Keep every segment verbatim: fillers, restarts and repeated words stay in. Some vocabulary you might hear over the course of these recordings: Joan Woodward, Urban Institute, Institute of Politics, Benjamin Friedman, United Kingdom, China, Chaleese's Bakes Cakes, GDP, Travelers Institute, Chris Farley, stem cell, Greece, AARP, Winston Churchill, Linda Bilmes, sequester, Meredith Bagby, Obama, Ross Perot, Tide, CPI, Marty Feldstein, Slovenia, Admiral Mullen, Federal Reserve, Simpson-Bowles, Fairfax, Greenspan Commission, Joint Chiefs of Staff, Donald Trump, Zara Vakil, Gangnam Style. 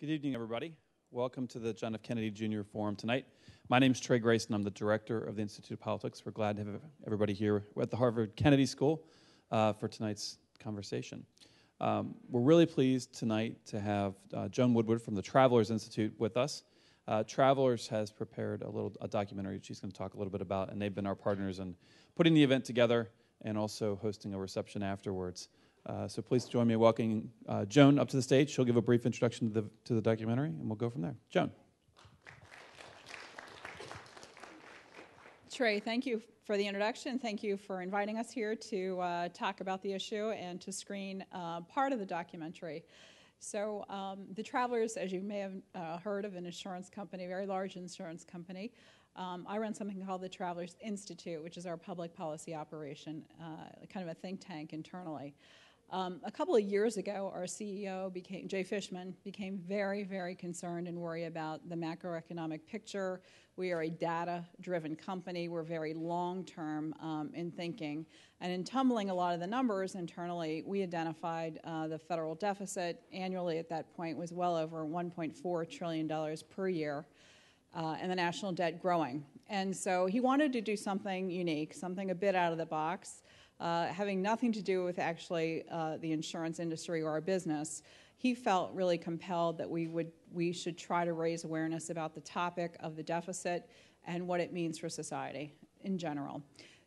Good evening, everybody. Welcome to the John F. Kennedy Junior Forum tonight. My name is Trey Grayson. I'm the director of the Institute of Politics. We're glad to have everybody here at the Harvard Kennedy School uh, for tonight's conversation. Um, we're really pleased tonight to have uh, Joan Woodward from the Travelers Institute with us. Uh, Travelers has prepared a little a documentary she's going to talk a little bit about, and they've been our partners in putting the event together and also hosting a reception afterwards. Uh, so please join me in welcoming uh, Joan up to the stage. She'll give a brief introduction to the, to the documentary, and we'll go from there. Joan. Trey, thank you for the introduction. Thank you for inviting us here to uh, talk about the issue and to screen uh, part of the documentary. So um, the Travelers, as you may have uh, heard of, an insurance company, a very large insurance company. Um, I run something called the Travelers Institute, which is our public policy operation, uh, kind of a think tank internally. Um, a couple of years ago, our C E O, became, Jay Fishman, became very, very concerned and worried about the macroeconomic picture. We are a data-driven company. We're very long-term um, in thinking. And in tumbling a lot of the numbers internally, we identified uh, the federal deficit annually at that point was well over one point four trillion dollars per year, uh, and the national debt growing. And so he wanted to do something unique, something a bit out of the box, Uh, having nothing to do with actually uh, the insurance industry or our business. He felt really compelled that we would we should try to raise awareness about the topic of the deficit and what it means for society in general.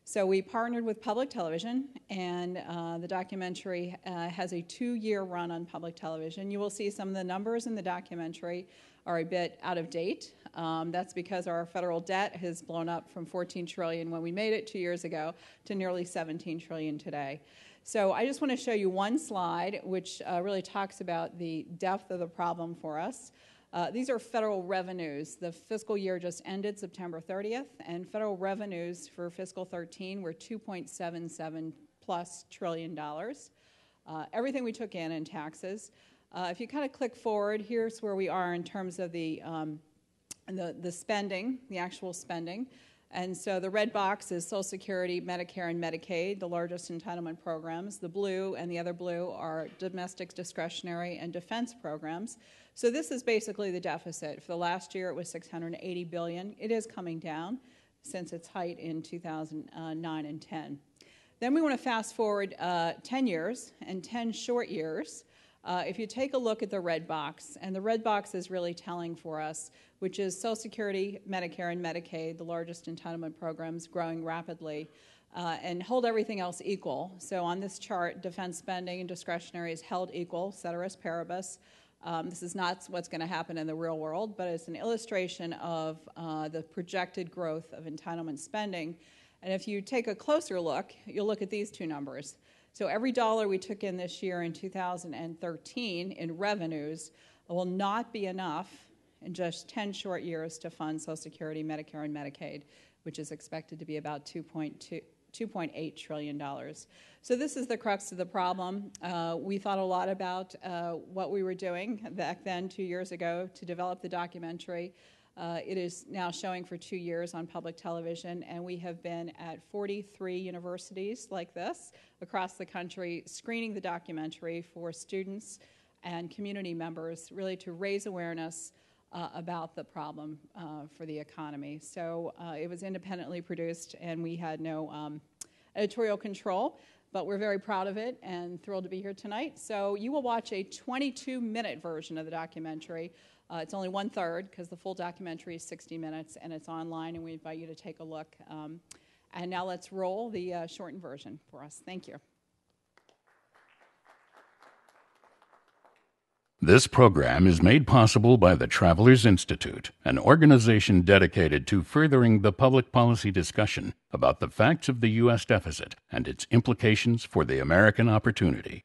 So we partnered with public television, and uh, the documentary uh, has a two-year run on public television. You will see some of the numbers in the documentary are a bit out of date. Um, that's because our federal debt has blown up from fourteen trillion dollars when we made it two years ago to nearly seventeen trillion dollars today. So I just want to show you one slide which uh, really talks about the depth of the problem for us. Uh, these are federal revenues. The fiscal year just ended September thirtieth, and federal revenues for fiscal thirteen were two point seven seven plus trillion dollars. Uh, everything we took in in taxes. Uh, if you kind of click forward, here's where we are in terms of the, um, the, the spending, the actual spending. And so the red box is Social Security, Medicare, and Medicaid, the largest entitlement programs. The blue and the other blue are domestic discretionary and defense programs. So this is basically the deficit. For the last year, it was six hundred eighty billion dollars. It is coming down since its height in two thousand nine and ten. Then we want to fast forward uh, ten years and ten short years. Uh, if you take a look at the red box, and the red box is really telling for us, which is Social Security, Medicare, and Medicaid, the largest entitlement programs, growing rapidly, uh, and hold everything else equal. So on this chart, defense spending and discretionary is held equal, ceteris paribus. Um, this is not what's going to happen in the real world, but it's an illustration of uh, the projected growth of entitlement spending. And if you take a closer look, you'll look at these two numbers. So every dollar we took in this year in two thousand thirteen in revenues will not be enough in just ten short years to fund Social Security, Medicare, and Medicaid, which is expected to be about two point eight trillion dollars. So this is the crux of the problem. Uh, we thought a lot about uh, what we were doing back then two years ago to develop the documentary. Uh, it is now showing for two years on public television, and we have been at forty-three universities like this across the country screening the documentary for students and community members, really to raise awareness uh, about the problem uh, for the economy. So uh, it was independently produced, and we had no um, editorial control, but we're very proud of it and thrilled to be here tonight. So you will watch a twenty-two minute version of the documentary. Uh, it's only one-third, because the full documentary is sixty minutes, and it's online, and we invite you to take a look. Um, and now let's roll the uh, shortened version for us. Thank you. This program is made possible by the Travelers Institute, an organization dedicated to furthering the public policy discussion about the facts of the U S deficit and its implications for the American opportunity.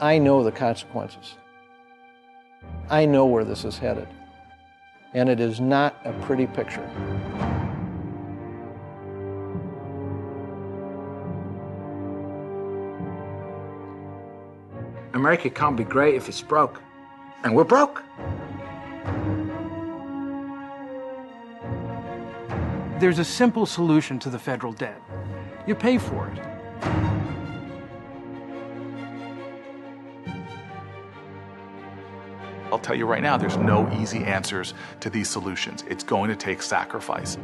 I know the consequences. I know where this is headed, and it is not a pretty picture. America can't be great if it's broke, and we're broke. There's a simple solution to the federal debt. You pay for it. I'll tell you right now, there's no easy answers to these solutions. It's going to take sacrifice.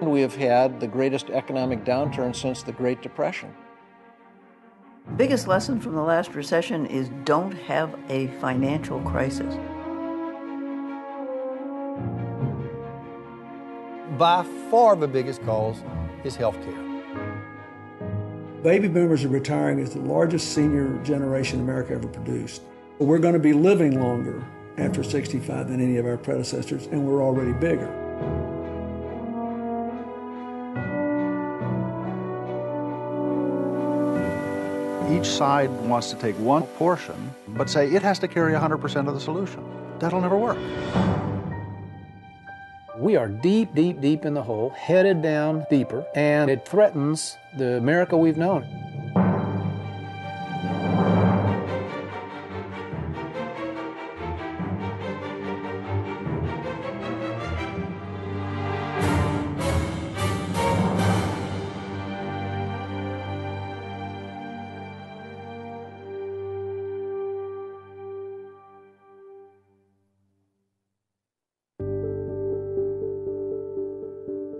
We have had the greatest economic downturn since the Great Depression. The biggest lesson from the last recession is don't have a financial crisis. By far the biggest cause is health care. Baby boomers are retiring as the largest senior generation America ever produced. We're going to be living longer after sixty-five than any of our predecessors, and we're already bigger. Each side wants to take one portion, but say it has to carry one hundred percent of the solution. That'll never work. We are deep, deep, deep in the hole, headed down deeper, and it threatens the America we've known.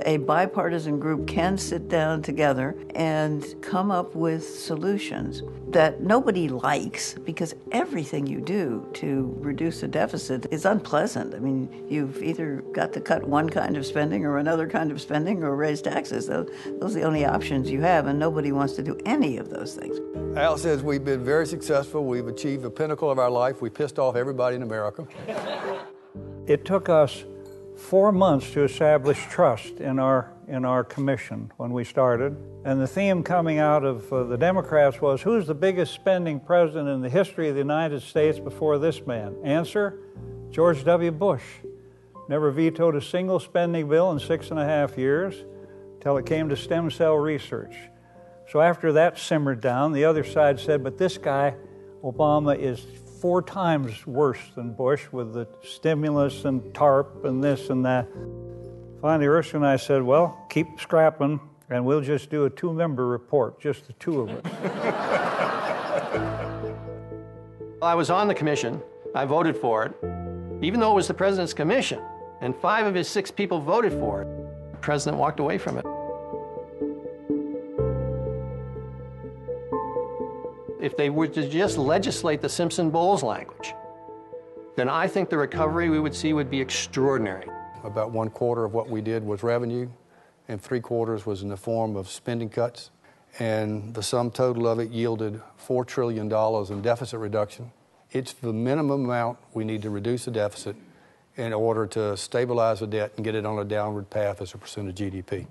A bipartisan group can sit down together and come up with solutions that nobody likes, because everything you do to reduce a deficit is unpleasant. I mean, you've either got to cut one kind of spending or another kind of spending or raise taxes. Those, those are the only options you have, and nobody wants to do any of those things. Al says we've been very successful. We've achieved the pinnacle of our life. We pissed off everybody in America. It took us four months to establish trust in our in our commission when we started, and the theme coming out of uh, the Democrats was, who's the biggest spending president in the history of the United States before this man? Answer, George W Bush. Never vetoed a single spending bill in six and a half years till it came to stem cell research. So after that simmered down, the other side said, but this guy, Obama, is four times worse than Bush with the stimulus and TARP and this and that. Finally, Erskine and I said, well, keep scrapping and we'll just do a two-member report, just the two of us. I was on the commission. I voted for it, even though it was the president's commission, and five of his six people voted for it. The president walked away from it. If they were to just legislate the Simpson-Bowles language, then I think the recovery we would see would be extraordinary. About one quarter of what we did was revenue, and three quarters was in the form of spending cuts, and the sum total of it yielded four trillion dollars in deficit reduction. It's the minimum amount we need to reduce the deficit in order to stabilize the debt and get it on a downward path as a percent of G D P.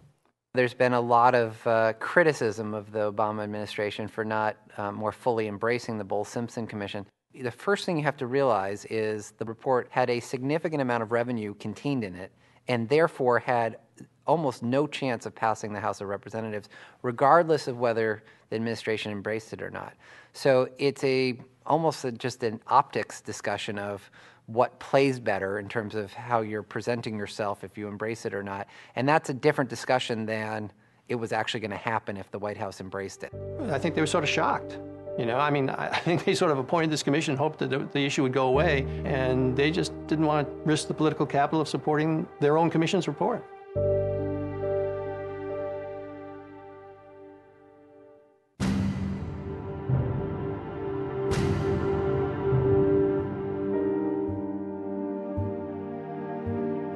There's been a lot of uh, criticism of the Obama administration for not uh, more fully embracing the Bowles-Simpson Commission. The first thing you have to realize is the report had a significant amount of revenue contained in it, and therefore had almost no chance of passing the House of Representatives, regardless of whether the administration embraced it or not. So it's a almost a, just an optics discussion of what plays better in terms of how you're presenting yourself, if you embrace it or not. And that's a different discussion than it was actually going to happen if the White House embraced it. I think they were sort of shocked. You know, I mean, I think they sort of appointed this commission, hoped that the issue would go away, and they just didn't want to risk the political capital of supporting their own commission's report.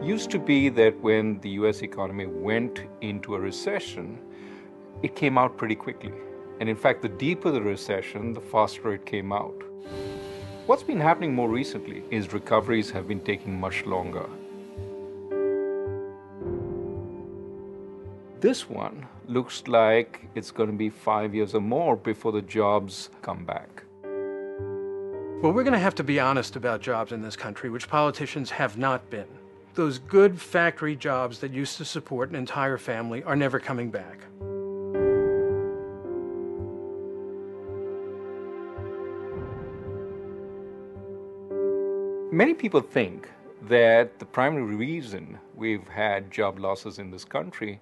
It used to be that when the U S economy went into a recession, it came out pretty quickly. And in fact, the deeper the recession, the faster it came out. What's been happening more recently is recoveries have been taking much longer. This one looks like it's going to be five years or more before the jobs come back. Well, we're going to have to be honest about jobs in this country, which politicians have not been. Those good factory jobs that used to support an entire family are never coming back. Many people think that the primary reason we've had job losses in this country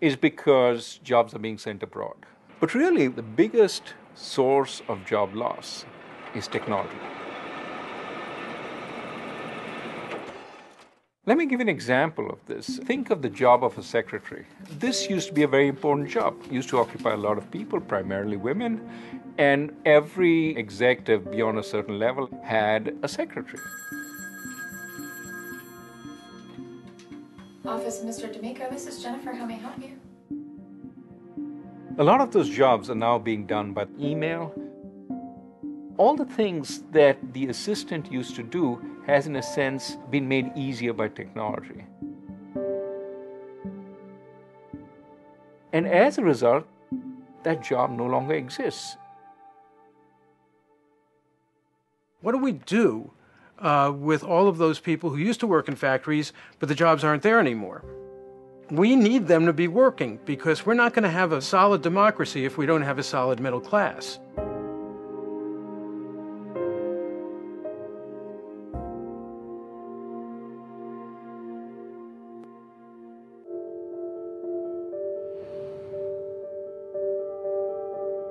is because jobs are being sent abroad. But really, the biggest source of job loss is technology. Let me give you an example of this. Think of the job of a secretary. This used to be a very important job. It used to occupy a lot of people, primarily women, and every executive beyond a certain level had a secretary. Office, Mister D'Amico, this is Jennifer. How may I help you? A lot of those jobs are now being done by email. All the things that the assistant used to do has, in a sense, been made easier by technology. And as a result, that job no longer exists. What do we do uh, with all of those people who used to work in factories, but the jobs aren't there anymore? We need them to be working, because we're not going to have a solid democracy if we don't have a solid middle class.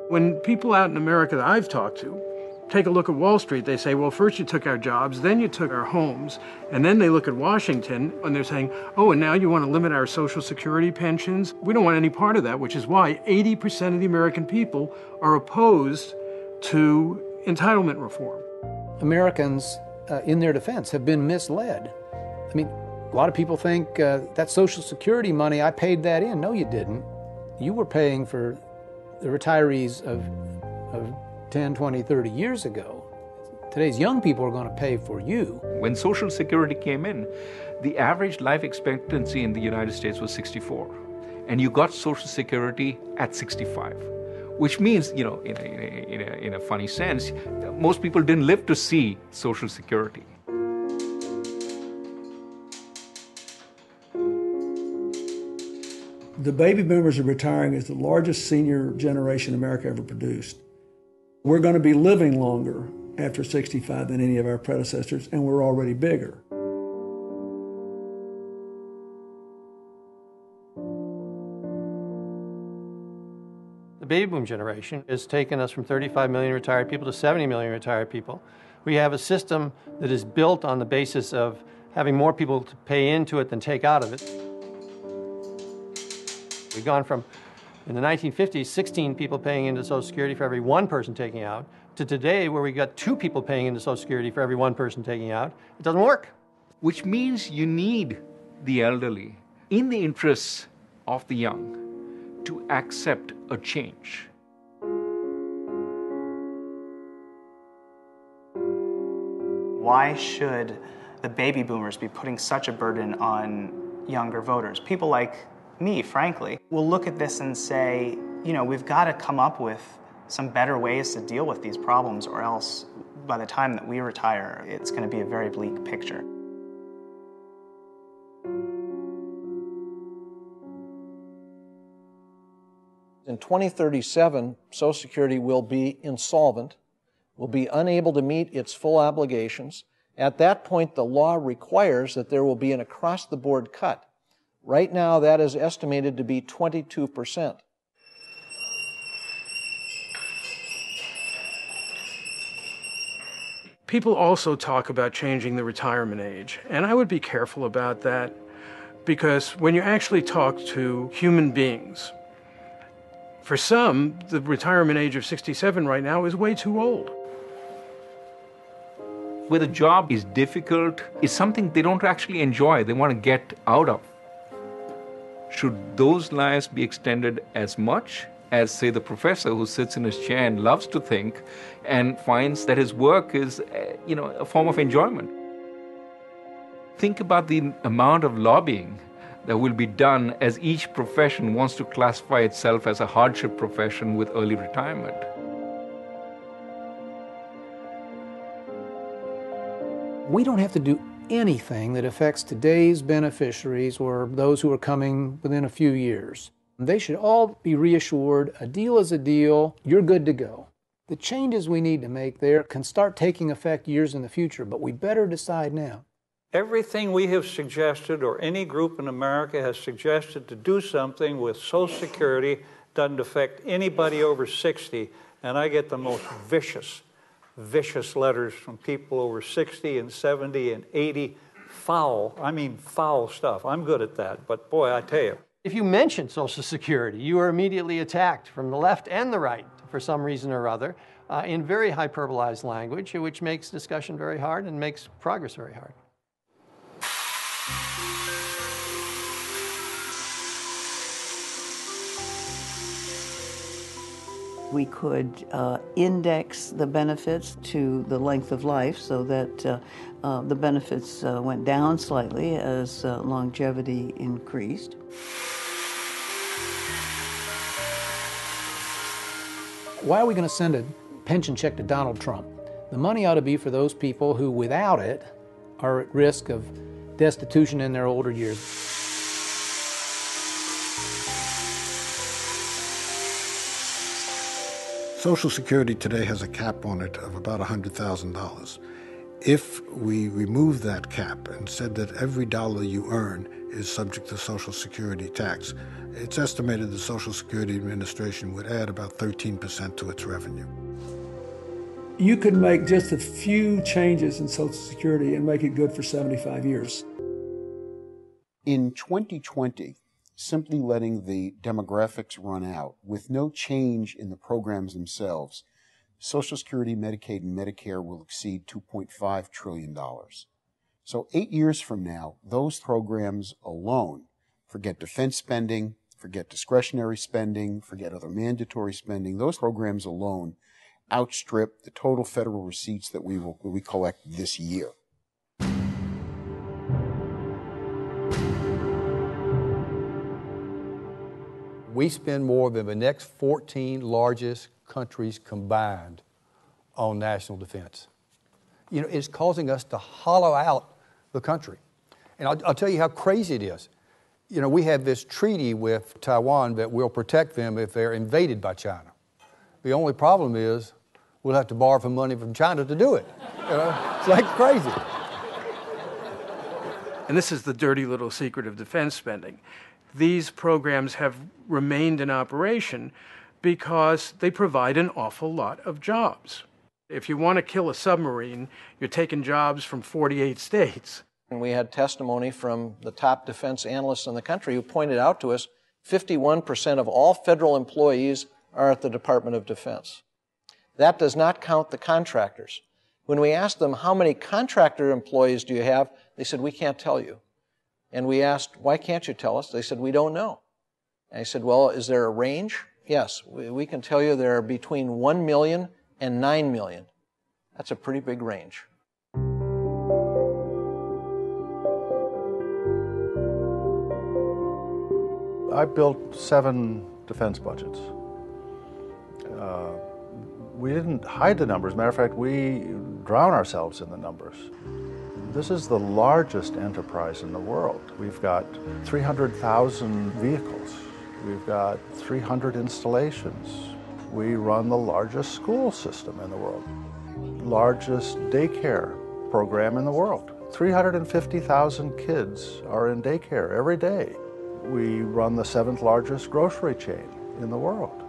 When people out in America that I've talked to take a look at Wall Street, they say, well, first you took our jobs, then you took our homes, and then they look at Washington and they're saying, oh, and now you want to limit our Social Security pensions? We don't want any part of that, which is why eighty percent of the American people are opposed to entitlement reform. Americans, uh, in their defense, have been misled. I mean, a lot of people think uh, that Social Security money, I paid that in. No, you didn't. You were paying for the retirees of, of ten, twenty, thirty years ago. Today's young people are going to pay for you. When Social Security came in, the average life expectancy in the United States was sixty-four. And you got Social Security at sixty-five, which means, you know, in a, in a, in a, in a funny sense, most people didn't live to see Social Security. The baby boomers are retiring as the largest senior generation America ever produced. We're going to be living longer after sixty-five than any of our predecessors, and we're already bigger. The baby boom generation has taken us from thirty-five million retired people to seventy million retired people. We have a system that is built on the basis of having more people to pay into it than take out of it. We've gone from, in the nineteen fifties, sixteen people paying into Social Security for every one person taking out, to today where we got two people paying into Social Security for every one person taking out. It doesn't work. Which means you need the elderly, in the interests of the young, to accept a change. Why should the baby boomers be putting such a burden on younger voters? People like me, frankly, will look at this and say, you know, we've got to come up with some better ways to deal with these problems, or else by the time that we retire, it's going to be a very bleak picture. In twenty thirty-seven, Social Security will be insolvent, will be unable to meet its full obligations. At that point, the law requires that there will be an across-the-board cut. Right now, that is estimated to be twenty-two percent. People also talk about changing the retirement age, and I would be careful about that, because when you actually talk to human beings, for some, the retirement age of sixty-seven right now is way too old. Where the job is difficult, it's something they don't actually enjoy, they want to get out of. Should those lives be extended as much as, say, the professor who sits in his chair and loves to think and finds that his work is, you know, a form of enjoyment? Think about the amount of lobbying that will be done as each profession wants to classify itself as a hardship profession with early retirement. We don't have to do anything that affects today's beneficiaries or those who are coming within a few years. They should all be reassured, a deal is a deal, you're good to go. The changes we need to make there can start taking effect years in the future, but we better decide now. Everything we have suggested, or any group in America has suggested to do something with Social Security, doesn't affect anybody over sixty, and I get the most vicious, vicious letters from people over sixty and seventy and eighty. Foul, I mean foul stuff. I'm good at that, but boy, I tell you. If you mention Social Security, you are immediately attacked from the left and the right for some reason or other uh, in very hyperbolized language, which makes discussion very hard and makes progress very hard. We could uh, index the benefits to the length of life so that uh, uh, the benefits uh, went down slightly as uh, longevity increased. Why are we going to send a pension check to Donald Trump? The money ought to be for those people who, without it, are at risk of destitution in their older years. Social Security today has a cap on it of about one hundred thousand dollars. If we remove that cap and said that every dollar you earn is subject to Social Security tax, it's estimated the Social Security Administration would add about thirteen percent to its revenue. You could make just a few changes in Social Security and make it good for seventy-five years. In twenty twenty, simply letting the demographics run out with no change in the programs themselves, Social Security, Medicaid, and Medicare will exceed two point five trillion dollars. So eight years from now, those programs alone, forget defense spending, forget discretionary spending, forget other mandatory spending, those programs alone outstrip the total federal receipts that we will we collect this year. We spend more than the next fourteen largest countries combined on national defense. You know, it's causing us to hollow out the country. And I'll, I'll tell you how crazy it is. You know, we have this treaty with Taiwan that will protect them if they're invaded by China. The only problem is we'll have to borrow for money from China to do it. You know, it's like crazy. And this is the dirty little secret of defense spending. These programs have remained in operation because they provide an awful lot of jobs. If you want to kill a submarine, you're taking jobs from forty-eight states. And we had testimony from the top defense analysts in the country who pointed out to us fifty-one percent of all federal employees are at the Department of Defense. That does not count the contractors. When we asked them, how many contractor employees do you have? They said, we can't tell you. And we asked, why can't you tell us? They said, we don't know. And I said, well, is there a range? Yes, we, we can tell you there are between one million and nine million. That's a pretty big range. I built seven defense budgets. Uh, we didn't hide the numbers. Matter of fact, we drown ourselves in the numbers. This is the largest enterprise in the world. We've got three hundred thousand vehicles. We've got three hundred installations. We run the largest school system in the world, largest daycare program in the world. three hundred fifty thousand kids are in daycare every day. We run the seventh largest grocery chain in the world.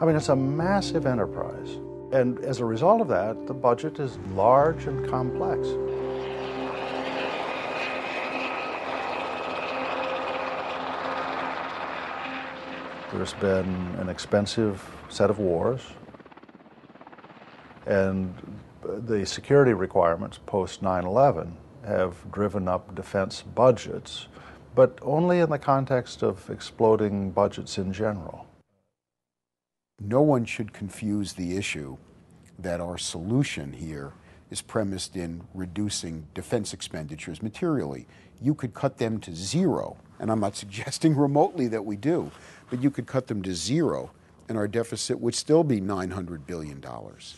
I mean, it's a massive enterprise. And as a result of that, the budget is large and complex. There's been an expensive set of wars, and the security requirements post nine eleven have driven up defense budgets, but only in the context of exploding budgets in general. No one should confuse the issue that our solution here is premised in reducing defense expenditures materially. You could cut them to zero, and I'm not suggesting remotely that we do, but you could cut them to zero, and our deficit would still be nine hundred billion dollars.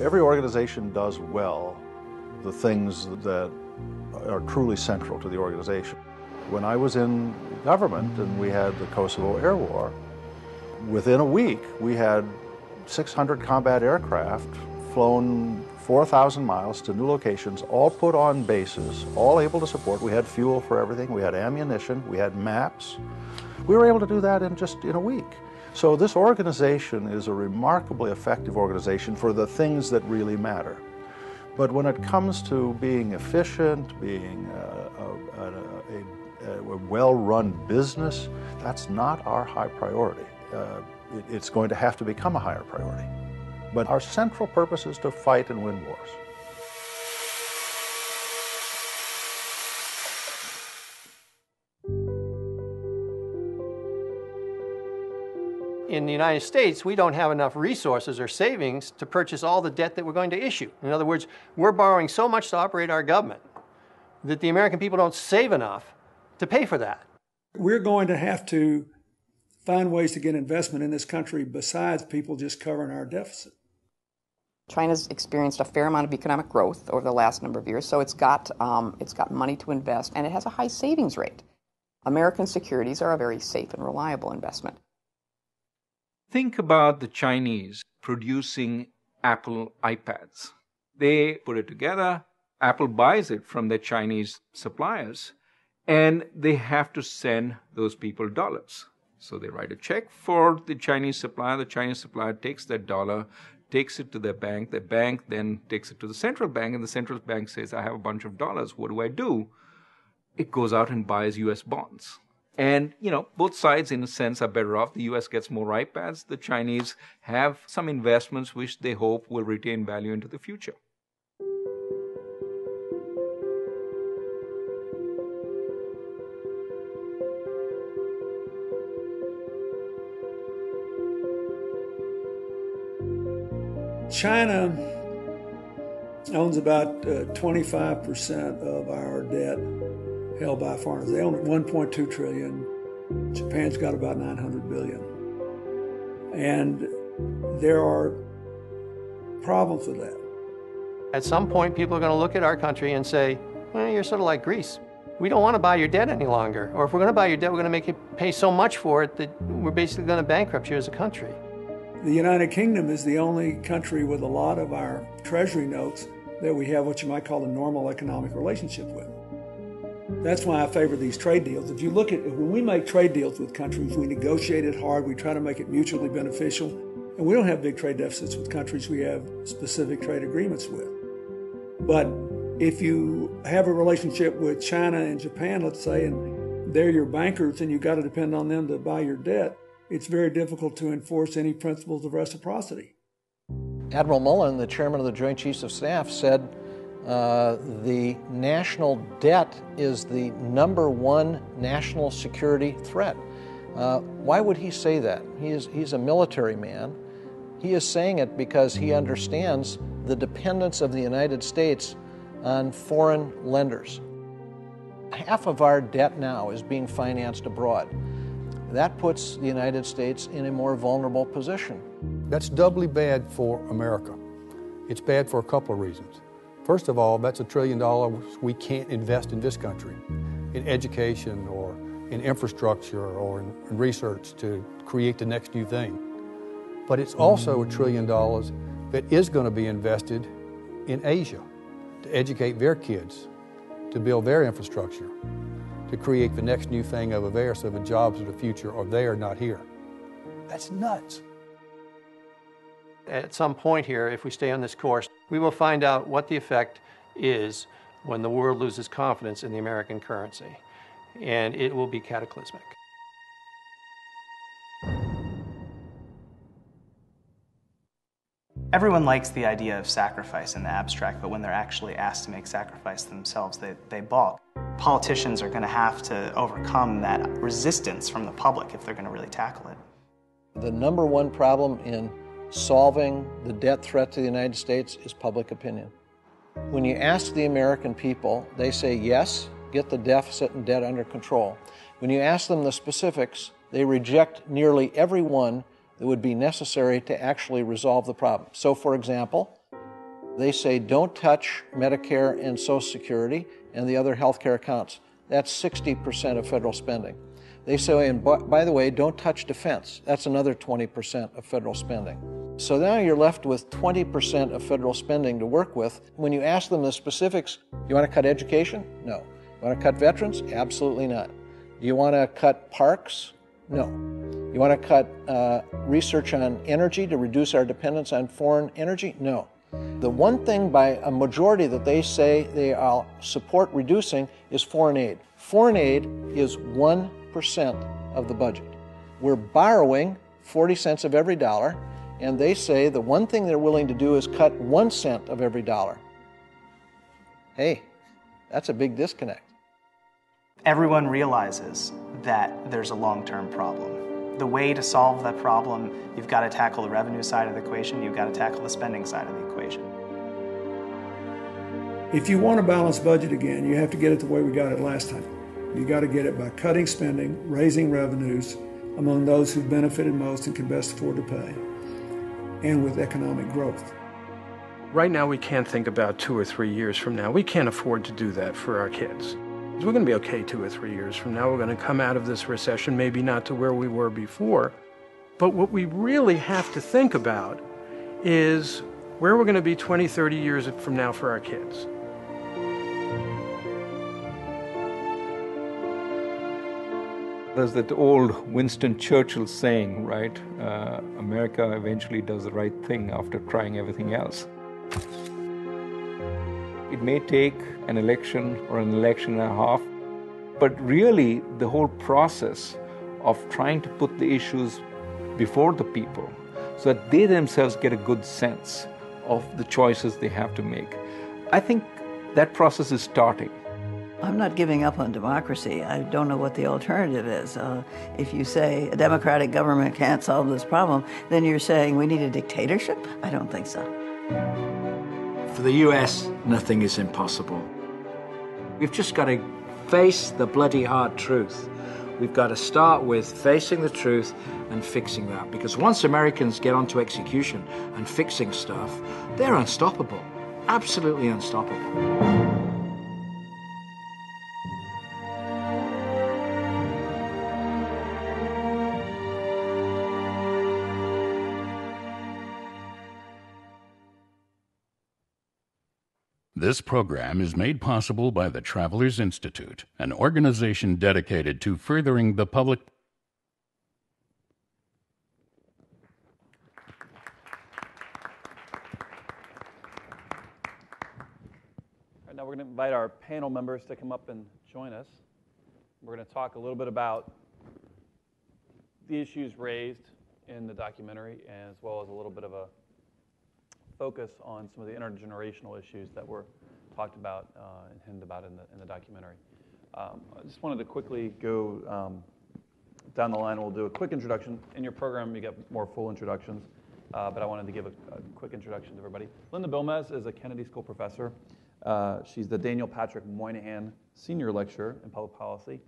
Every organization does well the things that are truly central to the organization. When I was in government and we had the Kosovo Air War, within a week, we had six hundred combat aircraft flown four thousand miles to new locations, all put on bases, all able to support. We had fuel for everything. We had ammunition. We had maps. We were able to do that in just in a week. So this organization is a remarkably effective organization for the things that really matter. But when it comes to being efficient, being a, a, a, a, a well-run business, that's not our high priority. Uh, it, it's going to have to become a higher priority. But our central purpose is to fight and win wars. In the United States, we don't have enough resources or savings to purchase all the debt that we're going to issue. In other words, we're borrowing so much to operate our government that the American people don't save enough to pay for that. We're going to have to find ways to get investment in this country besides people just covering our deficit. China's experienced a fair amount of economic growth over the last number of years, so it's got, um, it's got money to invest, and it has a high savings rate. American securities are a very safe and reliable investment. Think about the Chinese producing Apple iPads. They put it together, Apple buys it from their Chinese suppliers, and they have to send those people dollars. So they write a check for the Chinese supplier, the Chinese supplier takes that dollar, takes it to their bank, their bank then takes it to the central bank, and the central bank says, I have a bunch of dollars, what do I do? It goes out and buys U S bonds. And, you know, both sides, in a sense, are better off. The U S gets more iPads. The Chinese have some investments which they hope will retain value into the future. China owns about uh, twenty-five percent of our debt. Held by foreigners. They own one point two trillion. Japan's got about nine hundred billion. And there are problems with that. At some point, people are going to look at our country and say, well, you're sort of like Greece. We don't want to buy your debt any longer. Or if we're going to buy your debt, we're going to make you pay so much for it that we're basically going to bankrupt you as a country. The United Kingdom is the only country with a lot of our treasury notes that we have what you might call a normal economic relationship with. That's why I favor these trade deals. If you look at, when we make trade deals with countries, we negotiate it hard, we try to make it mutually beneficial, and we don't have big trade deficits with countries we have specific trade agreements with. But if you have a relationship with China and Japan, let's say, and they're your bankers and you've got to depend on them to buy your debt, it's very difficult to enforce any principles of reciprocity. Admiral Mullen, the chairman of the Joint Chiefs of Staff, said, Uh, the national debt is the number one national security threat. Uh, why would he say that? He is, he's a military man. He is saying it because he understands the dependence of the United States on foreign lenders. Half of our debt now is being financed abroad. That puts the United States in a more vulnerable position. That's doubly bad for America. It's bad for a couple of reasons. First of all, that's a trillion dollars we can't invest in this country, in education or in infrastructure or in research to create the next new thing. But it's also a trillion dollars that is going to be invested in Asia to educate their kids, to build their infrastructure, to create the next new thing over there so the jobs of the future are there, not here. That's nuts. At some point here, if we stay on this course, we will find out what the effect is when the world loses confidence in the American currency, and it will be cataclysmic. Everyone likes the idea of sacrifice in the abstract, but when they're actually asked to make sacrifice themselves, they, they balk. Politicians are going to have to overcome that resistance from the public if they're going to really tackle it. The number one problem in solving the debt threat to the United States is public opinion. When you ask the American people, they say yes, get the deficit and debt under control. When you ask them the specifics, they reject nearly every one that would be necessary to actually resolve the problem. So, for example, they say don't touch Medicare and Social Security and the other health care accounts. That's sixty percent of federal spending. They say, and by, by the way, don't touch defense. That's another twenty percent of federal spending. So now you're left with twenty percent of federal spending to work with. When you ask them the specifics, you want to cut education? No. You want to cut veterans? Absolutely not. Do you want to cut parks? No. You want to cut uh, research on energy to reduce our dependence on foreign energy? No. The one thing by a majority that they say they all support reducing is foreign aid. Foreign aid is one percent of the budget. We're borrowing forty cents of every dollar, and they say the one thing they're willing to do is cut one cent of every dollar. Hey, that's a big disconnect. Everyone realizes that there's a long-term problem. The way to solve that problem, you've got to tackle the revenue side of the equation, you've got to tackle the spending side of the equation. If you want a balanced budget again, you have to get it the way we got it last time. You got to get it by cutting spending, raising revenues among those who've benefited most and can best afford to pay, and with economic growth. Right now, we can't think about two or three years from now. We can't afford to do that for our kids. We're going to be okay two or three years from now. We're going to come out of this recession, maybe not to where we were before. But what we really have to think about is where we're going to be twenty, thirty years from now for our kids. There's that old Winston Churchill saying, right? Uh, America eventually does the right thing after trying everything else. It may take an election or an election and a half, but really the whole process of trying to put the issues before the people so that they themselves get a good sense of the choices they have to make. I think that process is starting. I'm not giving up on democracy. I don't know what the alternative is. Uh, if you say a democratic government can't solve this problem, then you're saying we need a dictatorship? I don't think so. For the U S, nothing is impossible. We've just got to face the bloody hard truth. We've got to start with facing the truth and fixing that, because once Americans get onto execution and fixing stuff, they're unstoppable, absolutely unstoppable. This program is made possible by the Travelers Institute, an organization dedicated to furthering the public. All right, now we're going to invite our panel members to come up and join us. We're going to talk a little bit about the issues raised in the documentary, as well as a little bit of a focus on some of the intergenerational issues that were talked about uh, and hinted about in the, in the documentary. Um, I just wanted to quickly go um, down the line. We'll do a quick introduction. In your program, you get more full introductions, uh, but I wanted to give a, a quick introduction to everybody. Linda Bilmes is a Kennedy School professor. Uh, she's the Daniel Patrick Moynihan Senior Lecturer in Public Policy,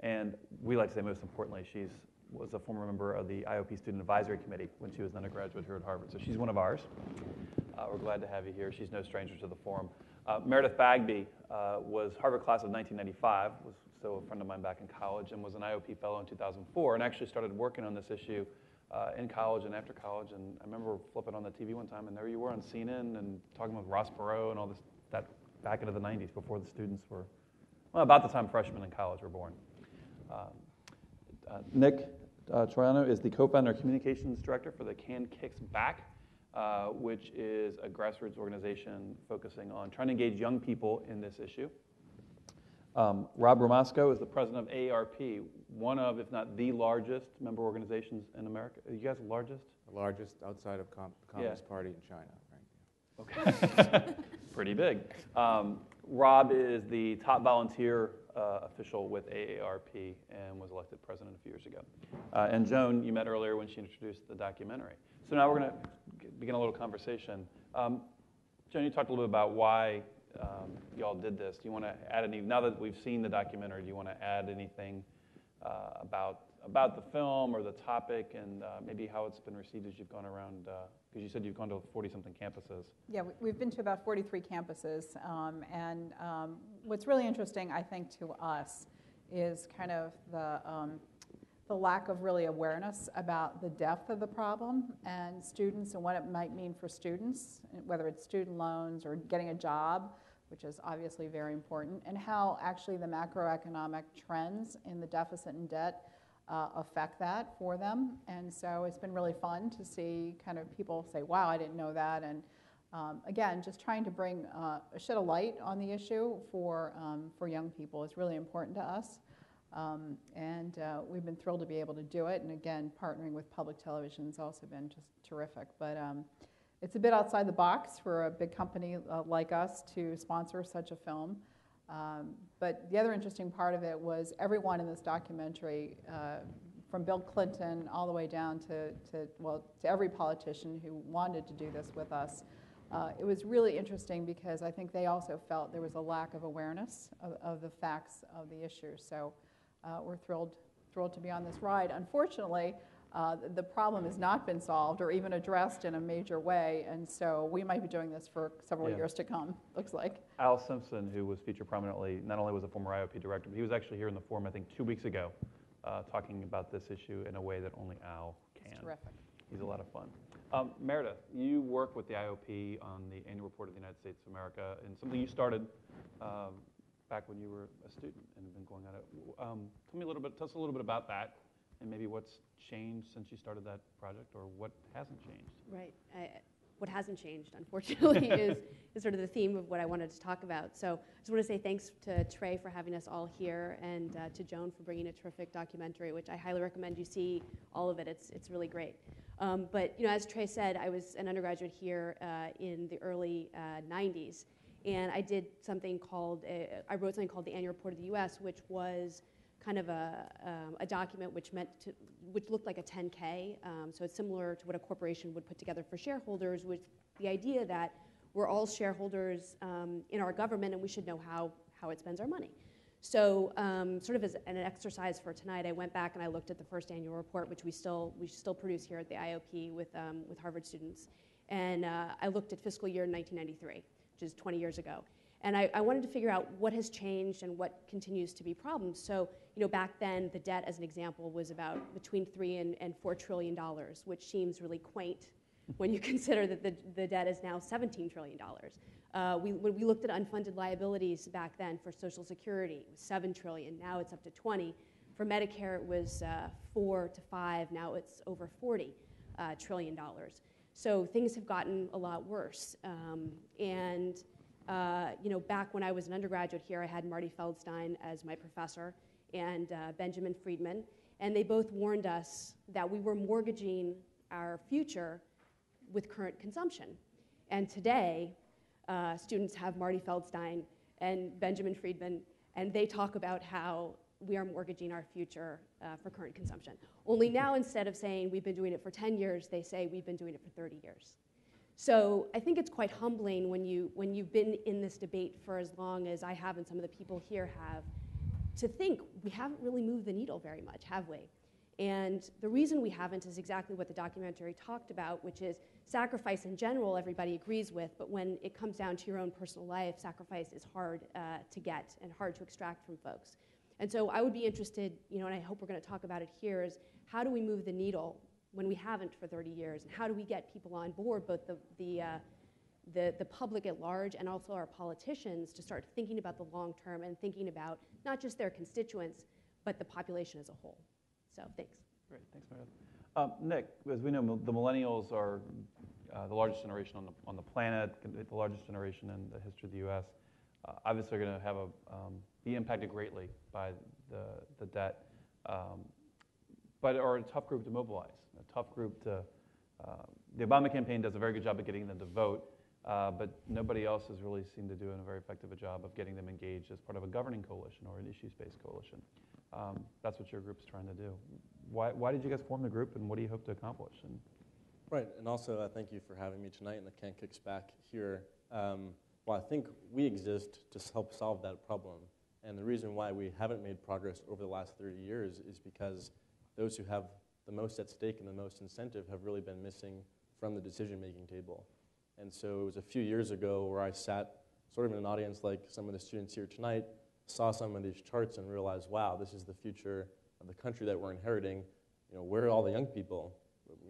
and we like to say most importantly, she's was a former member of the I O P Student Advisory Committee when she was an undergraduate here at Harvard. So she's one of ours. Uh, we're glad to have you here. She's no stranger to the forum. Uh, Meredith Bagby uh, was Harvard class of nineteen ninety-five, was so a friend of mine back in college, and was an I O P fellow in two thousand four, and actually started working on this issue uh, in college and after college. And I remember flipping on the T V one time, and there you were on C N N and talking with Ross Perot and all this, that back into the nineties before the students were, well, about the time freshmen in college were born. Uh, Uh, Nick uh, Troiano is the co-founder and communications director for the Can Kicks Back, uh, which is a grassroots organization focusing on trying to engage young people in this issue. Um, Rob Ramasco is the president of A A R P, one of, if not the largest, member organizations in America. Are you guys the largest? The largest outside of Com the Communist yeah. Party in China, right? Okay. Pretty big. Um, Rob is the top volunteer Uh, official with A A R P and was elected president a few years ago. Uh, and Joan, you met earlier when she introduced the documentary. So now we're going to begin a little conversation. Um, Joan, you talked a little bit about why um, y'all did this. Do you want to add any, now that we've seen the documentary, do you want to add anything uh, about about the film or the topic and uh, maybe how it's been received as you've gone around? Uh, Because you said you've gone to forty-something campuses. Yeah, we've been to about forty-three campuses. Um, and um, what's really interesting, I think, to us is kind of the um, the lack of really awareness about the depth of the problem and students and what it might mean for students, whether it's student loans or getting a job, which is obviously very important, and how actually the macroeconomic trends in the deficit and debt uh, affect that for them. And so it's been really fun to see kind of people say, wow, I didn't know that. And um, again, just trying to bring uh, a shed of light on the issue for, um, for young people is really important to us. Um, and uh, we've been thrilled to be able to do it. And again, partnering with public television has also been just terrific. But um, it's a bit outside the box for a big company uh, like us to sponsor such a film. Um, but the other interesting part of it was everyone in this documentary, uh, from Bill Clinton all the way down to, to, well, to every politician who wanted to do this with us. Uh, it was really interesting because I think they also felt there was a lack of awareness of, of the facts of the issue. So Uh, we're thrilled, thrilled to be on this ride. Unfortunately, uh, the problem has not been solved or even addressed in a major way, and so we might be doing this for several yeah. years to come, looks like. Al Simpson, who was featured prominently, not only was a former I O P director, but he was actually here in the forum, I think, two weeks ago, uh, talking about this issue in a way that only Al can. It's terrific. He's a lot of fun. Um, Meredith, you work with the I O P on the annual report of the United States of America, and something you started um, back when you were a student and have been going at it. Um, tell me a little bit, tell us a little bit about that and maybe what's changed since you started that project or what hasn't changed. Right, I, what hasn't changed, unfortunately, is, is sort of the theme of what I wanted to talk about. So I just want to say thanks to Trey for having us all here and uh, to Joan for bringing a terrific documentary, which I highly recommend you see all of it. It's, it's really great. Um, but you know, as Trey said, I was an undergraduate here uh, in the early uh, nineties. And I did something called, uh, I wrote something called the Annual Report of the U S, which was kind of a, um, a document which meant to, which looked like a ten K. Um, so it's similar to what a corporation would put together for shareholders, with the idea that we're all shareholders um, in our government and we should know how, how it spends our money. So um, sort of as an exercise for tonight, I went back and I looked at the first annual report, which we still, we still produce here at the I O P with, um, with Harvard students. And uh, I looked at fiscal year nineteen ninety-three. Which is twenty years ago. And I, I wanted to figure out what has changed and what continues to be problems. So, you know, back then, the debt, as an example, was about between three and, and four trillion dollars, which seems really quaint when you consider that the, the debt is now seventeen trillion dollars. Uh, we, when we looked at unfunded liabilities back then for Social Security, it was seven trillion, now it's up to twenty. For Medicare, it was uh, four to five, now it's over forty trillion dollars. So things have gotten a lot worse. Um, and uh, you know, back when I was an undergraduate here, I had Marty Feldstein as my professor and uh, Benjamin Friedman. And they both warned us that we were mortgaging our future with current consumption. And today, uh, students have Marty Feldstein and Benjamin Friedman, and they talk about how we are mortgaging our future uh, for current consumption. Only now, instead of saying we've been doing it for ten years, they say we've been doing it for thirty years. So I think it's quite humbling when, you, when you've been in this debate for as long as I have and some of the people here have, to think we haven't really moved the needle very much, have we? And the reason we haven't is exactly what the documentary talked about, which is sacrifice in general everybody agrees with, but when it comes down to your own personal life, sacrifice is hard uh, to get and hard to extract from folks. And so I would be interested, you know, and I hope we're going to talk about it here, is how do we move the needle when we haven't for thirty years? And how do we get people on board, both the, the, uh, the, the public at large and also our politicians, to start thinking about the long term and thinking about not just their constituents, but the population as a whole. So thanks. Great. Thanks, Meredith. Um, Nick, as we know, the millennials are uh, the largest generation on the, on the planet, the largest generation in the history of the U S Uh, obviously, they're going to have a... Um, be impacted greatly by the, the debt, um, but are a tough group to mobilize, a tough group to, uh, the Obama campaign does a very good job of getting them to vote, uh, but nobody else has really seemed to do a very effective a job of getting them engaged as part of a governing coalition or an issues-based coalition. Um, that's what your group's trying to do. Why, why did you guys form the group, and what do you hope to accomplish? And right, and also uh, thank you for having me tonight and the Can Kicks Back here. Um, well, I think we exist to help solve that problem. And the reason why we haven't made progress over the last thirty years is because those who have the most at stake and the most incentive have really been missing from the decision-making table. And so it was a few years ago where I sat sort of in an audience like some of the students here tonight, saw some of these charts and realized, wow, this is the future of the country that we're inheriting. You know, where are all the young people?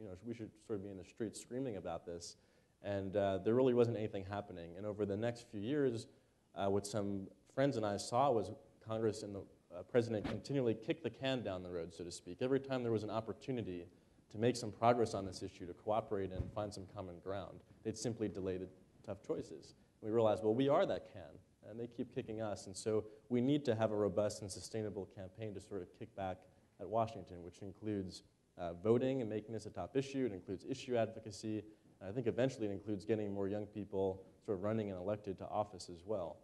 You know, we should sort of be in the streets screaming about this. And uh, there really wasn't anything happening. And over the next few years, uh, what some friends and I saw was Congress and the uh, president continually kicked the can down the road, so to speak. Every time there was an opportunity to make some progress on this issue, to cooperate and find some common ground, they'd simply delay the tough choices. We realized, well, we are that can, and they keep kicking us. And so we need to have a robust and sustainable campaign to sort of kick back at Washington, which includes uh, voting and making this a top issue. It includes issue advocacy. And I think eventually it includes getting more young people sort of running and elected to office as well.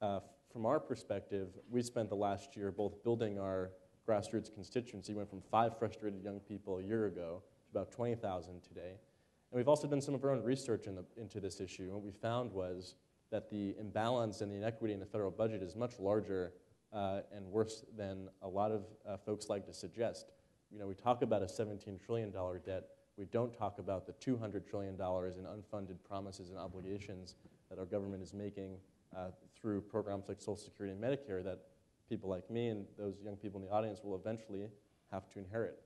Uh, from our perspective, we spent the last year both building our grassroots constituency. We went from five frustrated young people a year ago to about twenty thousand today. And we've also done some of our own research in the, into this issue. And what we found was that the imbalance and the inequity in the federal budget is much larger uh, and worse than a lot of uh, folks like to suggest. You know, we talk about a seventeen trillion dollar debt. We don't talk about the two hundred trillion dollars in unfunded promises and obligations that our government is making uh, through programs like Social Security and Medicare that people like me and those young people in the audience will eventually have to inherit.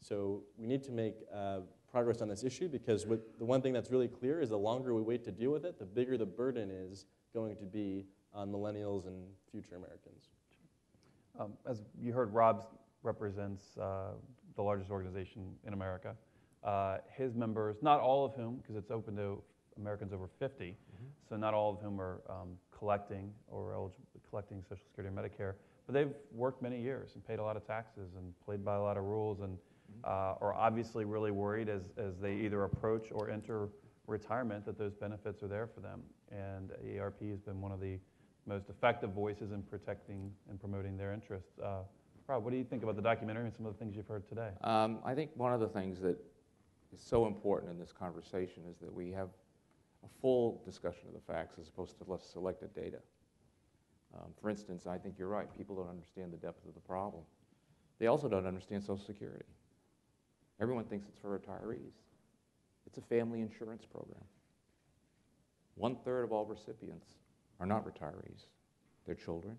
So we need to make uh, progress on this issue, because what, the one thing that's really clear is the longer we wait to deal with it, the bigger the burden is going to be on millennials and future Americans. Um, as you heard, Rob represents uh, the largest organization in America. Uh, his members, not all of whom, because it's open to Americans over fifty, mm-hmm. so not all of whom are um, collecting or eligible, collecting Social Security and Medicare, but they've worked many years and paid a lot of taxes and played by a lot of rules and uh, are obviously really worried as, as they either approach or enter retirement that those benefits are there for them. And A A R P has been one of the most effective voices in protecting and promoting their interests. Uh, Rob, what do you think about the documentary and some of the things you've heard today? Um, I think one of the things that is so important in this conversation is that we have a full discussion of the facts as opposed to selected data. Um, for instance, I think you're right. People don't understand the depth of the problem. They also don't understand Social Security. Everyone thinks it's for retirees. It's a family insurance program. one third of all recipients are not retirees. They're children,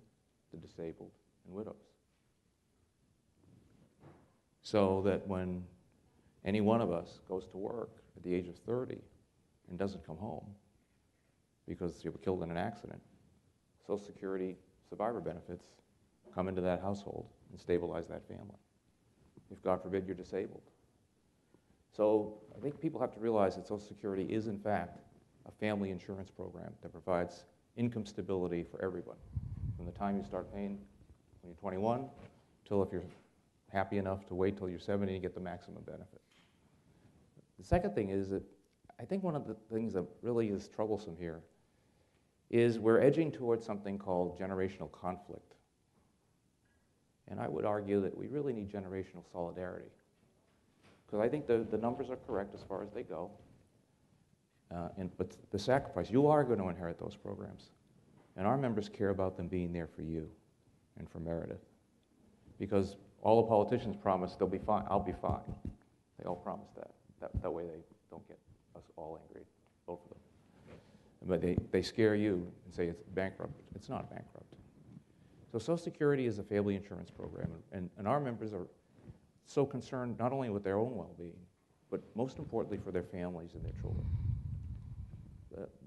the disabled, and widows. So that when any one of us goes to work at the age of thirty and doesn't come home because you were killed in an accident, Social Security survivor benefits come into that household and stabilize that family. If, God forbid, you're disabled. So I think people have to realize that Social Security is, in fact, a family insurance program that provides income stability for everyone, from the time you start paying when you're twenty-one till, if you're happy enough, to wait till you're seventy and get the maximum benefit. The second thing is that I think one of the things that really is troublesome here is we're edging towards something called generational conflict. And I would argue that we really need generational solidarity. Because I think the, the numbers are correct as far as they go. Uh, and, but the sacrifice, you are going to inherit those programs. And our members care about them being there for you and for Meredith. Because all the politicians promise they'll be fine, I'll be fine. They all promise that. That, that way they don't get us all angry, both of them. But they, they scare you and say it's bankrupt. It's not bankrupt. So Social Security is a family insurance program, and, and our members are so concerned not only with their own well-being, but most importantly for their families and their children.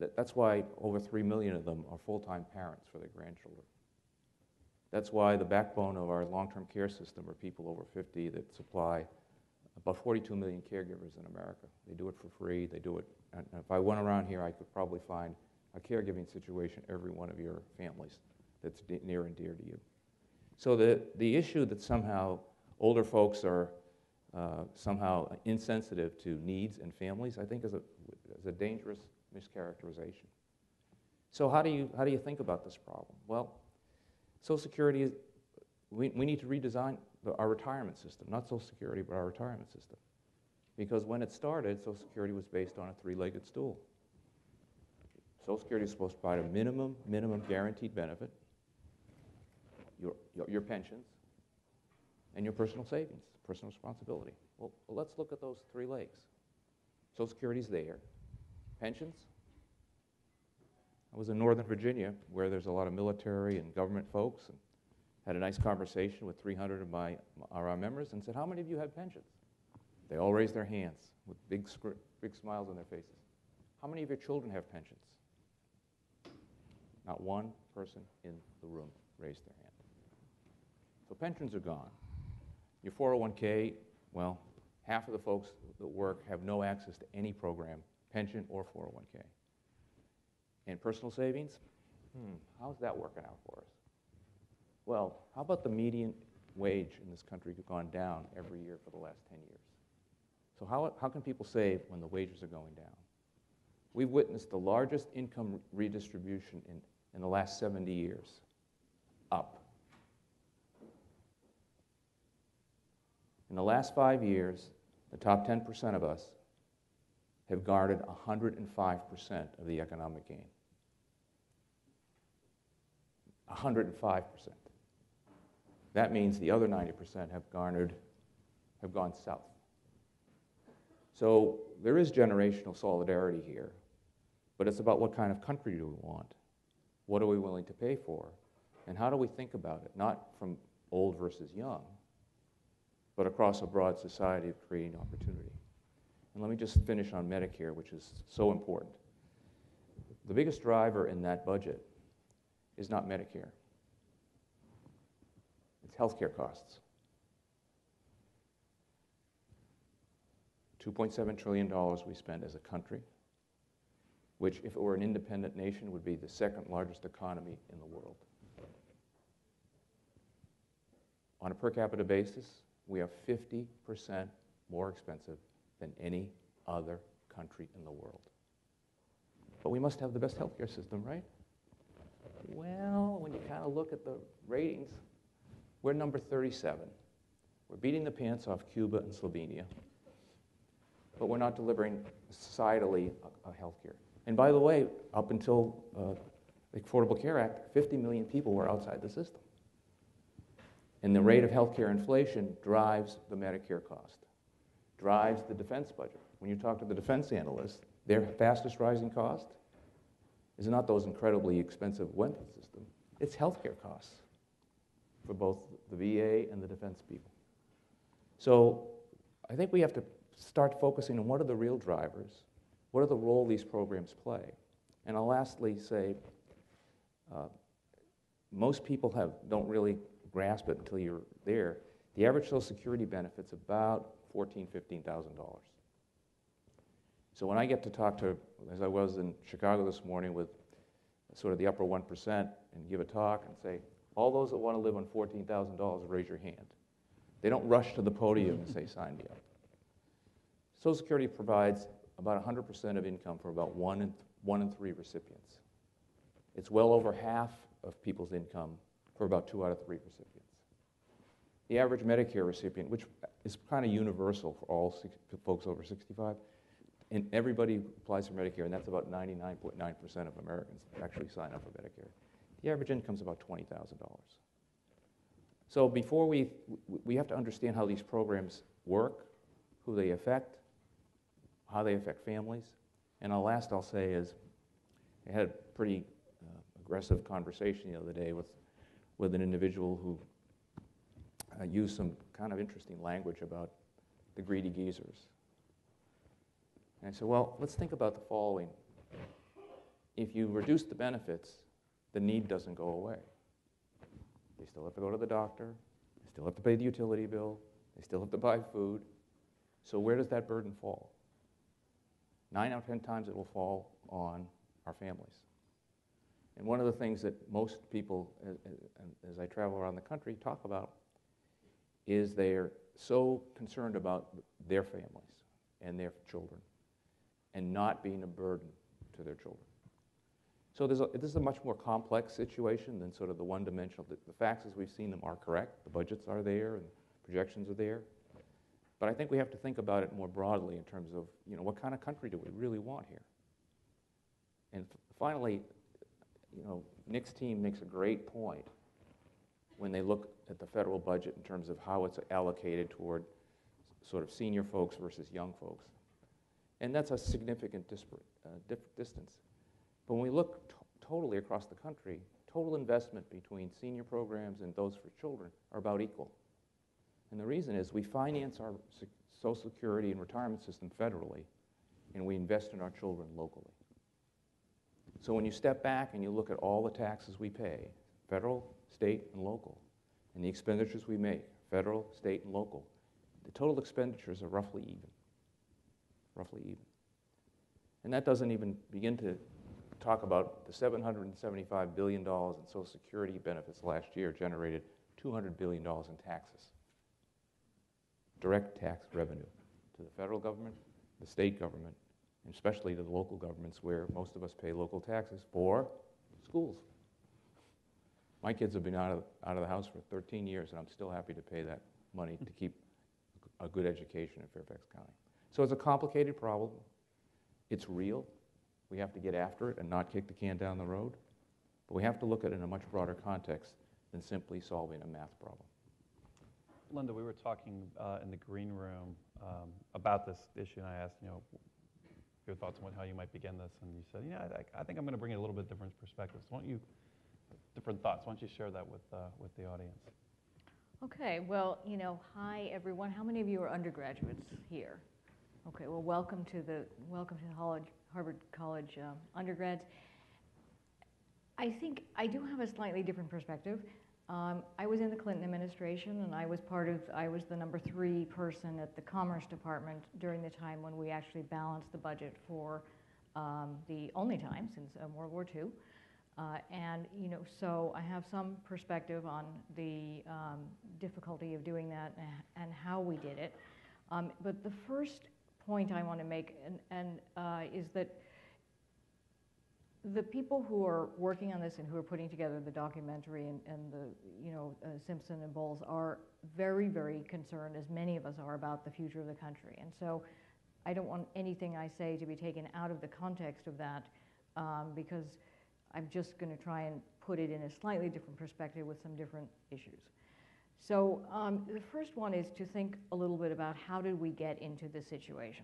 That, that's why over three million of them are full-time parents for their grandchildren. That's why the backbone of our long-term care system are people over fifty that supply about forty-two million caregivers in America. They do it for free, they do it. And if I went around here, I could probably find a caregiving situation every one of your families that's near and dear to you. So the, the issue that somehow older folks are uh, somehow insensitive to needs and families, I think is a, is a dangerous mischaracterization. So how do you, how do you think about this problem? Well, Social Security is, we, we need to redesign the, our retirement system, not Social Security, but our retirement system. Because when it started, Social Security was based on a three-legged stool. Social Security is supposed to provide a minimum, minimum guaranteed benefit, your, your, your pensions, and your personal savings, personal responsibility. Well, let's look at those three legs. Social Security is there. Pensions. I was in Northern Virginia, where there's a lot of military and government folks, and had a nice conversation with three hundred of my, of our members and said, how many of you have pensions? They all raised their hands with big, big smiles on their faces. How many of your children have pensions? Not one person in the room raised their hand. So pensions are gone. Your four oh one K, well, half of the folks that work have no access to any program, pension or four oh one K. And personal savings? Hmm, how's that working out for us? Well, how about the median wage in this country has gone down every year for the last ten years? So how, how can people save when the wages are going down? We've witnessed the largest income redistribution in, in the last seventy years, up. In the last five years, the top ten percent of us have garnered one hundred five percent of the economic gain. one hundred five percent. That means the other ninety percent have garnered, have gone south. So there is generational solidarity here, but it's about what kind of country do we want? What are we willing to pay for? And how do we think about it? Not from old versus young, but across a broad society of creating opportunity. And let me just finish on Medicare, which is so important. The biggest driver in that budget is not Medicare. It's healthcare costs. two point seven trillion dollars we spend as a country, which if it were an independent nation would be the second largest economy in the world. On a per capita basis, we are fifty percent more expensive than any other country in the world. But we must have the best healthcare system, right? Well, when you kind of look at the ratings, we're number thirty-seven. We're beating the pants off Cuba and Slovenia, but we're not delivering societally a, a health care. And by the way, up until uh, the Affordable Care Act, fifty million people were outside the system. And the rate of healthcare inflation drives the Medicare cost, drives the defense budget. When you talk to the defense analysts, their fastest rising cost is not those incredibly expensive weapon systems, it's healthcare costs for both the V A and the defense people. So I think we have to start focusing on what are the real drivers, what are the role these programs play. And I'll lastly say, uh, most people have, don't really grasp it until you're there. The average Social Security benefit's about fourteen thousand, fifteen thousand dollars. So when I get to talk to, as I was in Chicago this morning with sort of the upper one percent and give a talk and say, all those that want to live on fourteen thousand dollars, raise your hand. They don't rush to the podium and say, sign me up. Social Security provides about one hundred percent of income for about one in, one in three recipients. It's well over half of people's income for about two out of three recipients. The average Medicare recipient, which is kind of universal for all six, folks over sixty-five, and everybody applies for Medicare, and that's about ninety-nine point nine percent of Americans actually sign up for Medicare. The average income is about twenty thousand dollars. So before we, we have to understand how these programs work, who they affect, how they affect families. And the last I'll say is, I had a pretty uh, aggressive conversation the other day with, with an individual who uh, used some kind of interesting language about the greedy geezers. And I said, well, let's think about the following. If you reduce the benefits, the need doesn't go away. They still have to go to the doctor. They still have to pay the utility bill. They still have to buy food. So where does that burden fall? Nine out of ten times it will fall on our families. And one of the things that most people, as, as I travel around the country, talk about is they're so concerned about their families and their children, and not being a burden to their children. So there's a, this is a much more complex situation than sort of the one-dimensional. The, the facts as we've seen them are correct. The budgets are there and projections are there. But I think we have to think about it more broadly in terms of, you know, what kind of country do we really want here? And finally, you know, Nick's team makes a great point when they look at the federal budget in terms of how it's allocated toward sort of senior folks versus young folks. And that's a significant disparate, uh, distance. But when we look t totally across the country, total investment between senior programs and those for children are about equal. And the reason is we finance our Social Security and retirement system federally, and we invest in our children locally. So when you step back and you look at all the taxes we pay, federal, state, and local, and the expenditures we make, federal, state, and local, the total expenditures are roughly even, roughly even. And that doesn't even begin to talk about the seven hundred seventy-five billion dollars in Social Security benefits last year generated two hundred billion dollars in taxes, direct tax revenue to the federal government, the state government, and especially to the local governments where most of us pay local taxes for schools. My kids have been out of, out of the house for thirteen years, and I'm still happy to pay that money to keep a good education in Fairfax County. So it's a complicated problem. It's real. We have to get after it and not kick the can down the road. But we have to look at it in a much broader context than simply solving a math problem. Linda, we were talking uh, in the green room um, about this issue, and I asked, you know, your thoughts on how you might begin this, and you said, yeah, I, I think I'm going to bring in a little bit different perspectives. Why don't you, different thoughts, why don't you share that with, uh, with the audience? Okay, well, you know, hi everyone. How many of you are undergraduates here? Okay, well, welcome to the, welcome to the Harvard College um, undergrads. I think I do have a slightly different perspective. Um, I was in the Clinton administration, and I was part of, I was the number three person at the Commerce Department during the time when we actually balanced the budget for um, the only time since um, World War Two. Uh, and, you know, so I have some perspective on the um, difficulty of doing that and, and how we did it. Um, but the first point I want to make and, and, uh, is that the people who are working on this and who are putting together the documentary and, and the, you know, uh, Simpson and Bowles are very, very concerned, as many of us are, about the future of the country. And so I don't want anything I say to be taken out of the context of that, um, because I'm just going to try and put it in a slightly different perspective with some different issues. So um, the first one is to think a little bit about how did we get into this situation?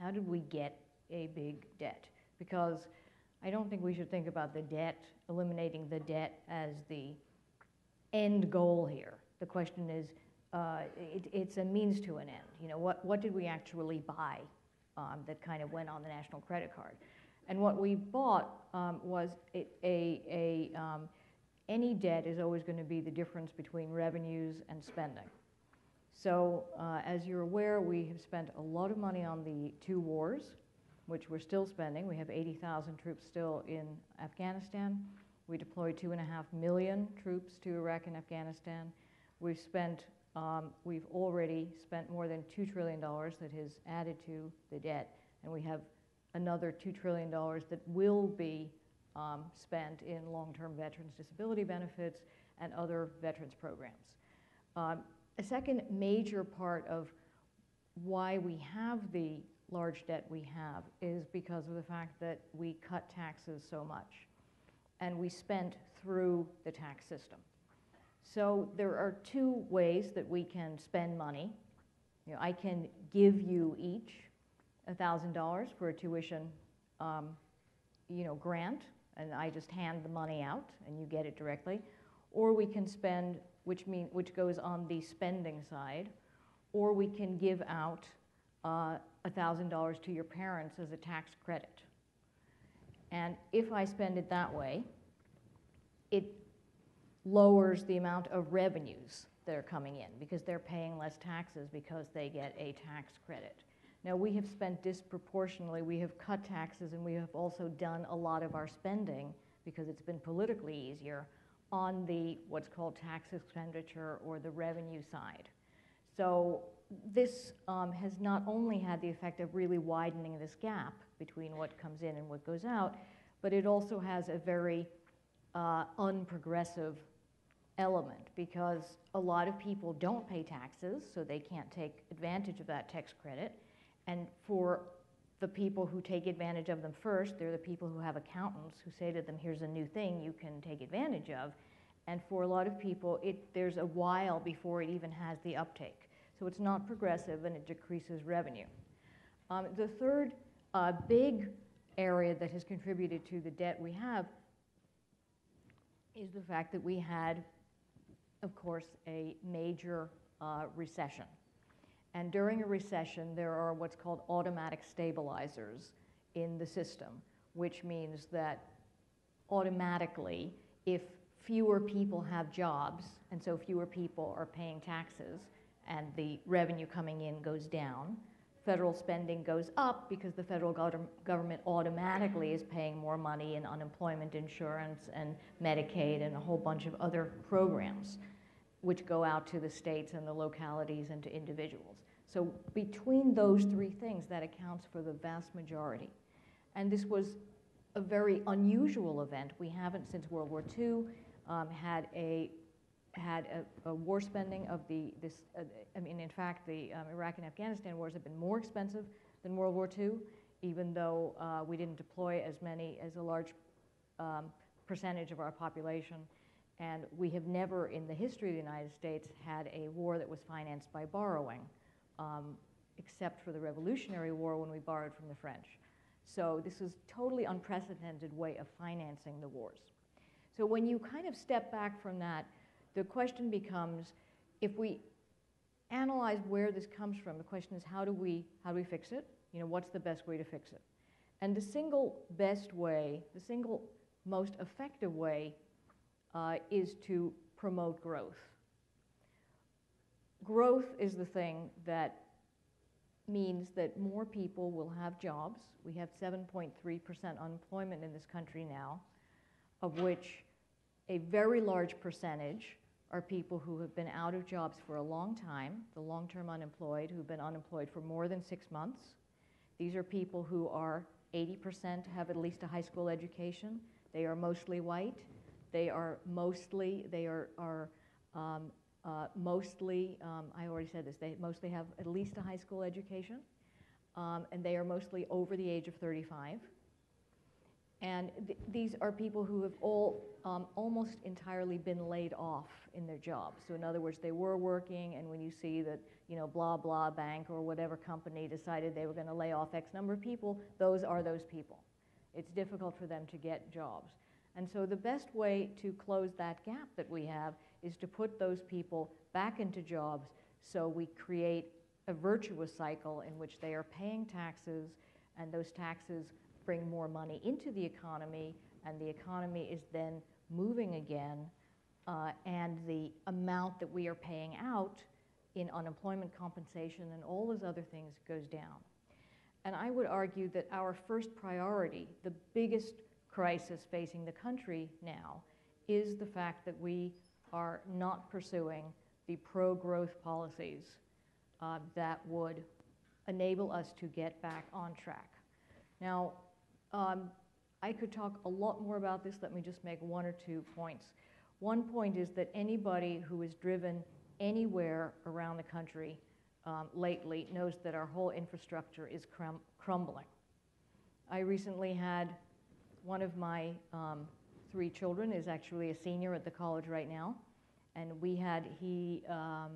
How did we get a big debt? Because I don't think we should think about the debt, eliminating the debt as the end goal here. The question is, uh, it, it's a means to an end. You know, what, what did we actually buy um, that kind of went on the national credit card? And what we bought um, was a, a, a um, any debt is always going to be the difference between revenues and spending. So uh, as you're aware, we have spent a lot of money on the two wars, which we're still spending. We have eighty thousand troops still in Afghanistan. We deployed two and a half million troops to Iraq and Afghanistan. We've spent, um, we've already spent more than two trillion dollars that has added to the debt, and we have another two trillion dollars that will be um, spent in long-term veterans disability benefits and other veterans programs. Um, a second major part of why we have the large debt we have is because of the fact that we cut taxes so much, and we spent through the tax system. So there are two ways that we can spend money. You know, I can give you each one thousand dollars for a tuition um, you know, grant, and I just hand the money out and you get it directly. Or we can spend, which, mean, which goes on the spending side, or we can give out uh, one thousand dollars to your parents as a tax credit. And if I spend it that way, it lowers the amount of revenues that are coming in because they're paying less taxes because they get a tax credit. Now, we have spent disproportionately, we have cut taxes, and we have also done a lot of our spending, because it's been politically easier, on the what's called tax expenditure or the revenue side. So this um, has not only had the effect of really widening this gap between what comes in and what goes out, but it also has a very uh, unprogressive element, because a lot of people don't pay taxes, so they can't take advantage of that tax credit. And for the people who take advantage of them first, they're the people who have accountants who say to them, here's a new thing you can take advantage of. And for a lot of people, it, there's a while before it even has the uptake. So it's not progressive, and it decreases revenue. Um, the third uh, big area that has contributed to the debt we have is the fact that we had, of course, a major uh, recession. And during a recession, there are what's called automatic stabilizers in the system, which means that automatically, if fewer people have jobs, and so fewer people are paying taxes, and the revenue coming in goes down, federal spending goes up because the federal go- government automatically is paying more money in unemployment insurance and Medicaid and a whole bunch of other programs, which go out to the states and the localities and to individuals. So between those three things, that accounts for the vast majority. And this was a very unusual event. We haven't, since World War Two, um, had a had a, a war spending of the, this, uh, I mean, in fact, the um, Iraq and Afghanistan wars have been more expensive than World War Two, even though uh, we didn't deploy as many, as a large um, percentage of our population. And we have never in the history of the United States had a war that was financed by borrowing, um, except for the Revolutionary War when we borrowed from the French. So this is a totally unprecedented way of financing the wars. So when you kind of step back from that, the question becomes, if we analyze where this comes from, the question is how do we, how do we fix it? You know, what's the best way to fix it? And the single best way, the single most effective way uh, is to promote growth. Growth is the thing that means that more people will have jobs. We have seven point three percent unemployment in this country now, of which a very large percentage are people who have been out of jobs for a long time, the long-term unemployed, who've been unemployed for more than six months. These are people who are eighty percent have at least a high school education. They are mostly white. They are mostly, they are, are um, uh, mostly, um, I already said this, they mostly have at least a high school education. Um, and they are mostly over the age of thirty-five. And th these are people who have all um, almost entirely been laid off in their jobs. So in other words, they were working, and when you see that, you know, blah, blah bank or whatever company decided they were going to lay off X number of people, those are those people. It's difficult for them to get jobs. And so the best way to close that gap that we have is to put those people back into jobs, so we create a virtuous cycle in which they are paying taxes, and those taxes bring more money into the economy, and the economy is then moving again, uh, and the amount that we are paying out in unemployment compensation and all those other things goes down. And I would argue that our first priority, the biggest crisis facing the country now, is the fact that we are not pursuing the pro-growth policies uh, that would enable us to get back on track. Now, Um, I could talk a lot more about this. Let me just make one or two points. One point is that anybody who has driven anywhere around the country um, lately knows that our whole infrastructure is crum crumbling. I recently had one of my um, three children is actually a senior at the college right now, and we had, he um,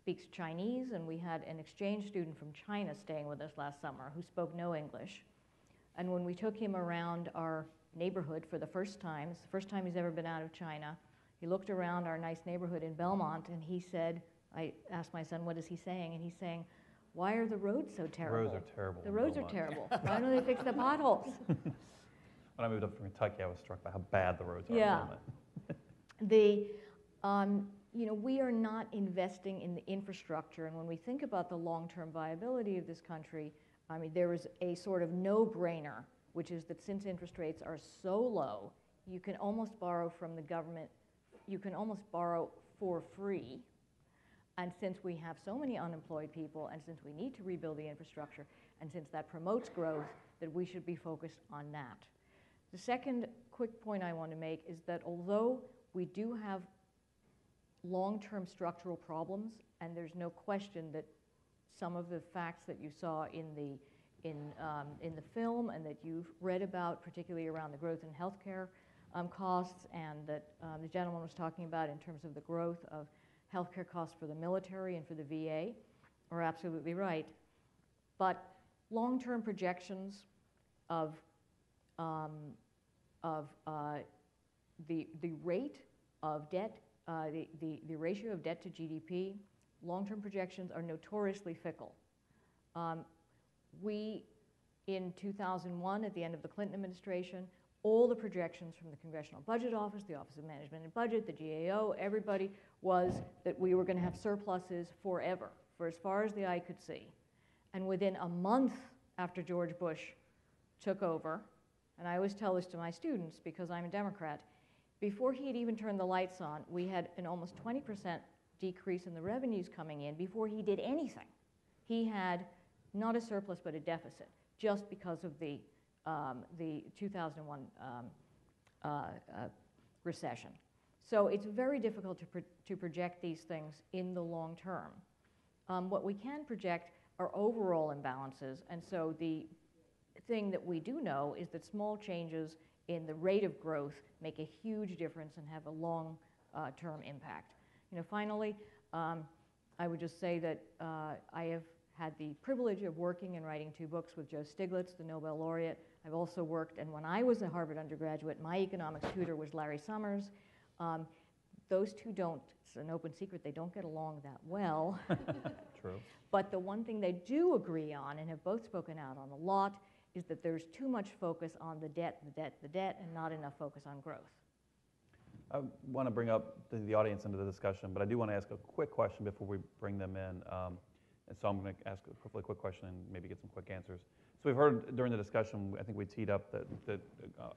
speaks Chinese, and we had an exchange student from China staying with us last summer who spoke no English. And when we took him around our neighborhood for the first time, it's the first time he's ever been out of China, he looked around our nice neighborhood in Belmont, and he said, I asked my son, what is he saying? And he's saying, why are the roads so terrible? The roads are terrible. The roads are terrible. Why don't they fix the potholes? When I moved up from Kentucky, I was struck by how bad the roads are. Yeah. In Belmont. the, um, you know, we are not investing in the infrastructure. And when we think about the long-term viability of this country, I mean, there is a sort of no-brainer, which is that since interest rates are so low, you can almost borrow from the government, you can almost borrow for free. And since we have so many unemployed people, and since we need to rebuild the infrastructure, and since that promotes growth, that we should be focused on that. The second quick point I want to make is that although we do have long-term structural problems, and there's no question that some of the facts that you saw in the, in, um, in the film and that you've read about, particularly around the growth in healthcare um, costs, and that um, the gentleman was talking about in terms of the growth of healthcare costs for the military and for the V A, are absolutely right. But long-term projections of, um, of uh, the, the rate of debt, uh, the, the, the ratio of debt to G D P, long-term projections are notoriously fickle. Um, we, in two thousand one, at the end of the Clinton administration, all the projections from the Congressional Budget Office, the Office of Management and Budget, the G A O, everybody, was that we were going to have surpluses forever, for as far as the eye could see. And within a month after George Bush took over, and I always tell this to my students because I'm a Democrat, before he had even turned the lights on, we had an almost twenty percent decrease in the revenues coming in before he did anything. He had not a surplus but a deficit, just because of the Um, the two thousand one um, uh, uh, recession. So it's very difficult to, pro to project these things in the long term. Um, what we can project are overall imbalances, and so the thing that we do know is that small changes in the rate of growth make a huge difference and have a long-term uh, impact. You know, finally, um, I would just say that uh, I have had the privilege of working and writing two books with Joe Stiglitz, the Nobel laureate. I've also worked, and when I was a Harvard undergraduate, my economics tutor was Larry Summers. Um, those two don't, it's an open secret, they don't get along that well. True. But the one thing they do agree on, and have both spoken out on a lot, is that there's too much focus on the debt, the debt, the debt, and not enough focus on growth. I want to bring up the, the audience into the discussion, but I do want to ask a quick question before we bring them in. Um, And so I'm going to ask hopefully a quick question and maybe get some quick answers. So we've heard during the discussion, I think we teed up that, that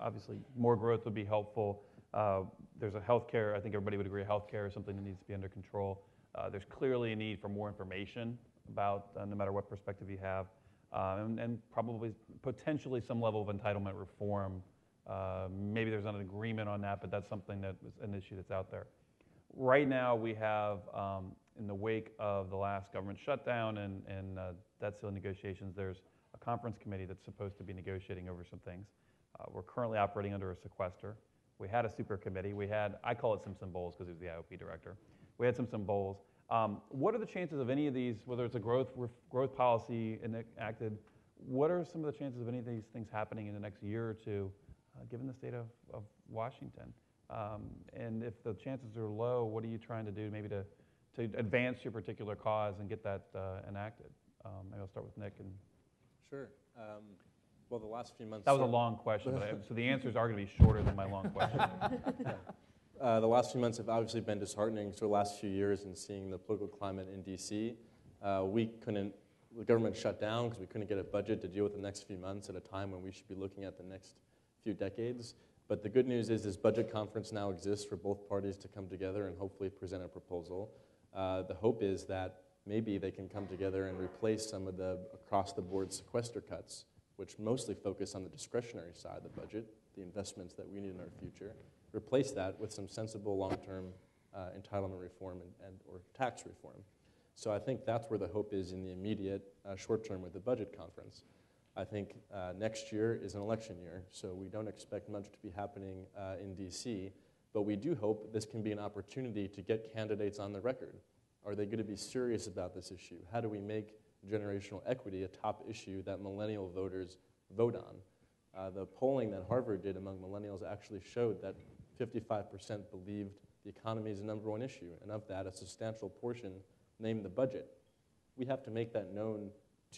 obviously more growth would be helpful. Uh, there's a healthcare, I think everybody would agree healthcare is something that needs to be under control. Uh, there's clearly a need for more information about uh, no matter what perspective you have, uh, and, and probably potentially some level of entitlement reform. Uh, maybe there's not an agreement on that, but that's something that is an issue that's out there. Right now we have, um, in the wake of the last government shutdown and, and uh, debt ceiling negotiations, there's a conference committee that's supposed to be negotiating over some things. Uh, we're currently operating under a sequester. We had a super committee. We had, I call it Simpson Bowles because he was the I O P director. We had Simpson Bowles. Um, what are the chances of any of these, whether it's a growth, growth policy enacted, what are some of the chances of any of these things happening in the next year or two, uh, given the state of, of Washington? Um, and if the chances are low, what are you trying to do maybe to, to advance your particular cause and get that uh, enacted? Um, maybe I'll start with Nick. And sure. Um, well, the last few months. That was a long question, but I, so the answers are going to be shorter than my long question. Yeah. uh, the last few months have obviously been disheartening. So the last few years in seeing the political climate in D C, uh, we couldn't, the government shut down because we couldn't get a budget to deal with the next few months at a time when we should be looking at the next few decades. But the good news is this budget conference now exists for both parties to come together and hopefully present a proposal. Uh, the hope is that maybe they can come together and replace some of the across-the-board sequester cuts, which mostly focus on the discretionary side of the budget, the investments that we need in our future, replace that with some sensible long-term uh, entitlement reform and, and or tax reform. So I think that's where the hope is in the immediate uh, short term with the budget conference. I think uh, next year is an election year, so we don't expect much to be happening uh, in D C, but we do hope this can be an opportunity to get candidates on the record. Are they going to be serious about this issue? How do we make generational equity a top issue that millennial voters vote on? Uh, the polling that Harvard did among millennials actually showed that fifty-five percent believed the economy is the number one issue, and of that, a substantial portion named the budget. We have to make that known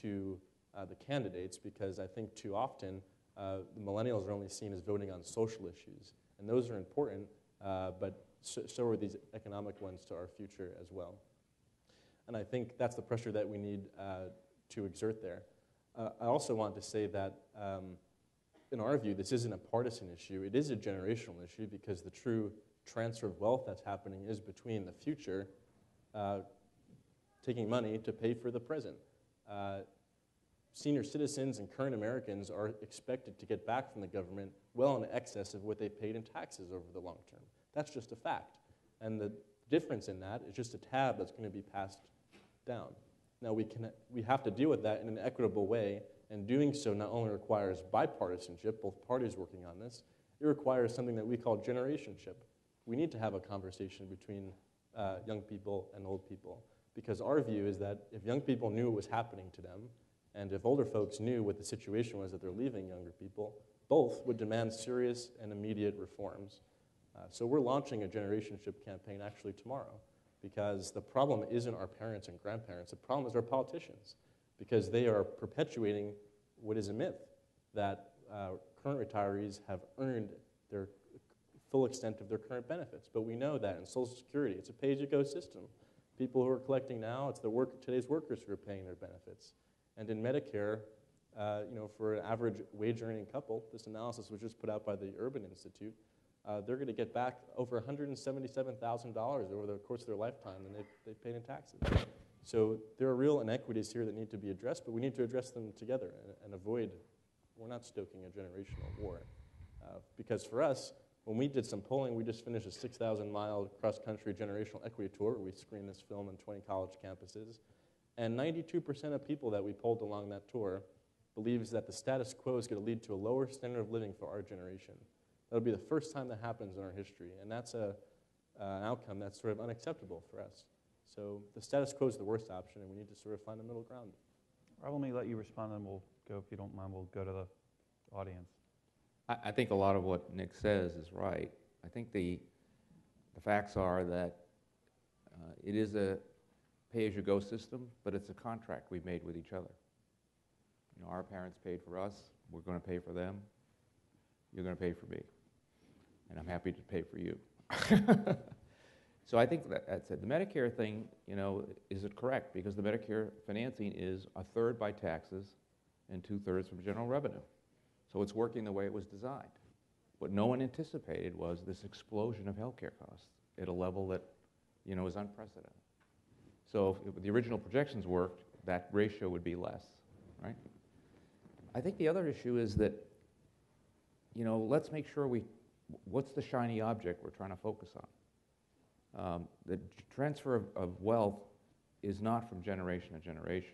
to Uh, the candidates, because I think too often uh, the millennials are only seen as voting on social issues. And those are important, uh, but so, so are these economic ones to our future as well. And I think that's the pressure that we need uh, to exert there. Uh, I also want to say that um, in our view, this isn't a partisan issue. It is a generational issue because the true transfer of wealth that's happening is between the future uh, taking money to pay for the present. Uh, Senior citizens and current Americans are expected to get back from the government well in excess of what they paid in taxes over the long term. That's just a fact. And the difference in that is just a tab that's going to be passed down. Now, we, can, we have to deal with that in an equitable way, and doing so not only requires bipartisanship, both parties working on this, it requires something that we call generationship. We need to have a conversation between uh, young people and old people, because our view is that if young people knew what was happening to them, and if older folks knew what the situation was that they're leaving younger people, both would demand serious and immediate reforms. Uh, so we're launching a generationship campaign actually tomorrow, because the problem isn't our parents and grandparents. The problem is our politicians, because they are perpetuating what is a myth, that uh, current retirees have earned their full extent of their current benefits. But we know that in Social Security, it's a page ecosystem. People who are collecting now, it's the work, today's workers who are paying their benefits. And in Medicare, uh, you know, for an average wage-earning couple, this analysis was just put out by the Urban Institute, uh, they're going to get back over one hundred seventy-seven thousand dollars over the course of their lifetime than they've, they've paid in taxes. So there are real inequities here that need to be addressed, but we need to address them together and, and avoid, we're not stoking a generational war. Uh, because for us, when we did some polling, we just finished a six thousand mile cross-country generational equity tour. We screened this film in twenty college campuses. And ninety-two percent of people that we polled along that tour believes that the status quo is going to lead to a lower standard of living for our generation. That'll be the first time that happens in our history. And that's a, uh, an outcome that's sort of unacceptable for us. So the status quo is the worst option, and we need to sort of find a middle ground. Rob, let me let you respond, and we'll go, if you don't mind, we'll go to the audience. I, I think a lot of what Nick says is right. I think the, the facts are that uh, it is a pay-as-you-go system, but it's a contract we've made with each other. You know, our parents paid for us. We're going to pay for them. You're going to pay for me. And I'm happy to pay for you. So I think that, that said, the Medicare thing, you know, is it correct? Because the Medicare financing is a third by taxes and two-thirds from general revenue. So it's working the way it was designed. What no one anticipated was this explosion of healthcare costs at a level that, you know, is unprecedented. So if the original projections worked, that ratio would be less, right? I think the other issue is that, you know, let's make sure we, what's the shiny object we're trying to focus on? Um, the transfer of, of wealth is not from generation to generation.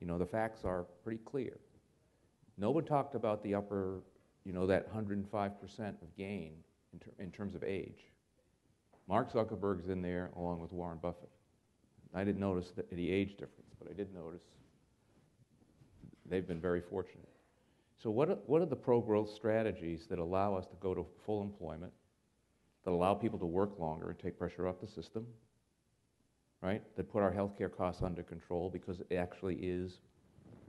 You know, the facts are pretty clear. No one talked about the upper, you know, that one hundred five percent of gain in, ter in terms of age. Mark Zuckerberg's in there along with Warren Buffett. I didn't notice the, the age difference, but I did notice they've been very fortunate. So what are, what are the pro-growth strategies that allow us to go to full employment, that allow people to work longer and take pressure off the system, right? That put our healthcare costs under control, because it actually is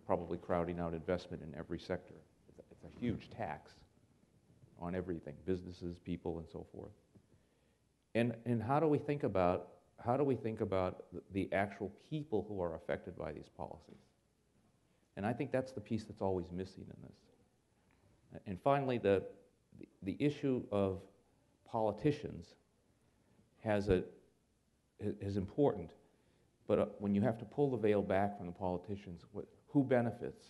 probably crowding out investment in every sector. It's a, it's a huge tax on everything, businesses, people, and so forth. And, and how do we think about, how do we think about the actual people who are affected by these policies? And I think that's the piece that's always missing in this. And finally, the, the, the issue of politicians has a, is important, but when you have to pull the veil back from the politicians, what, who benefits?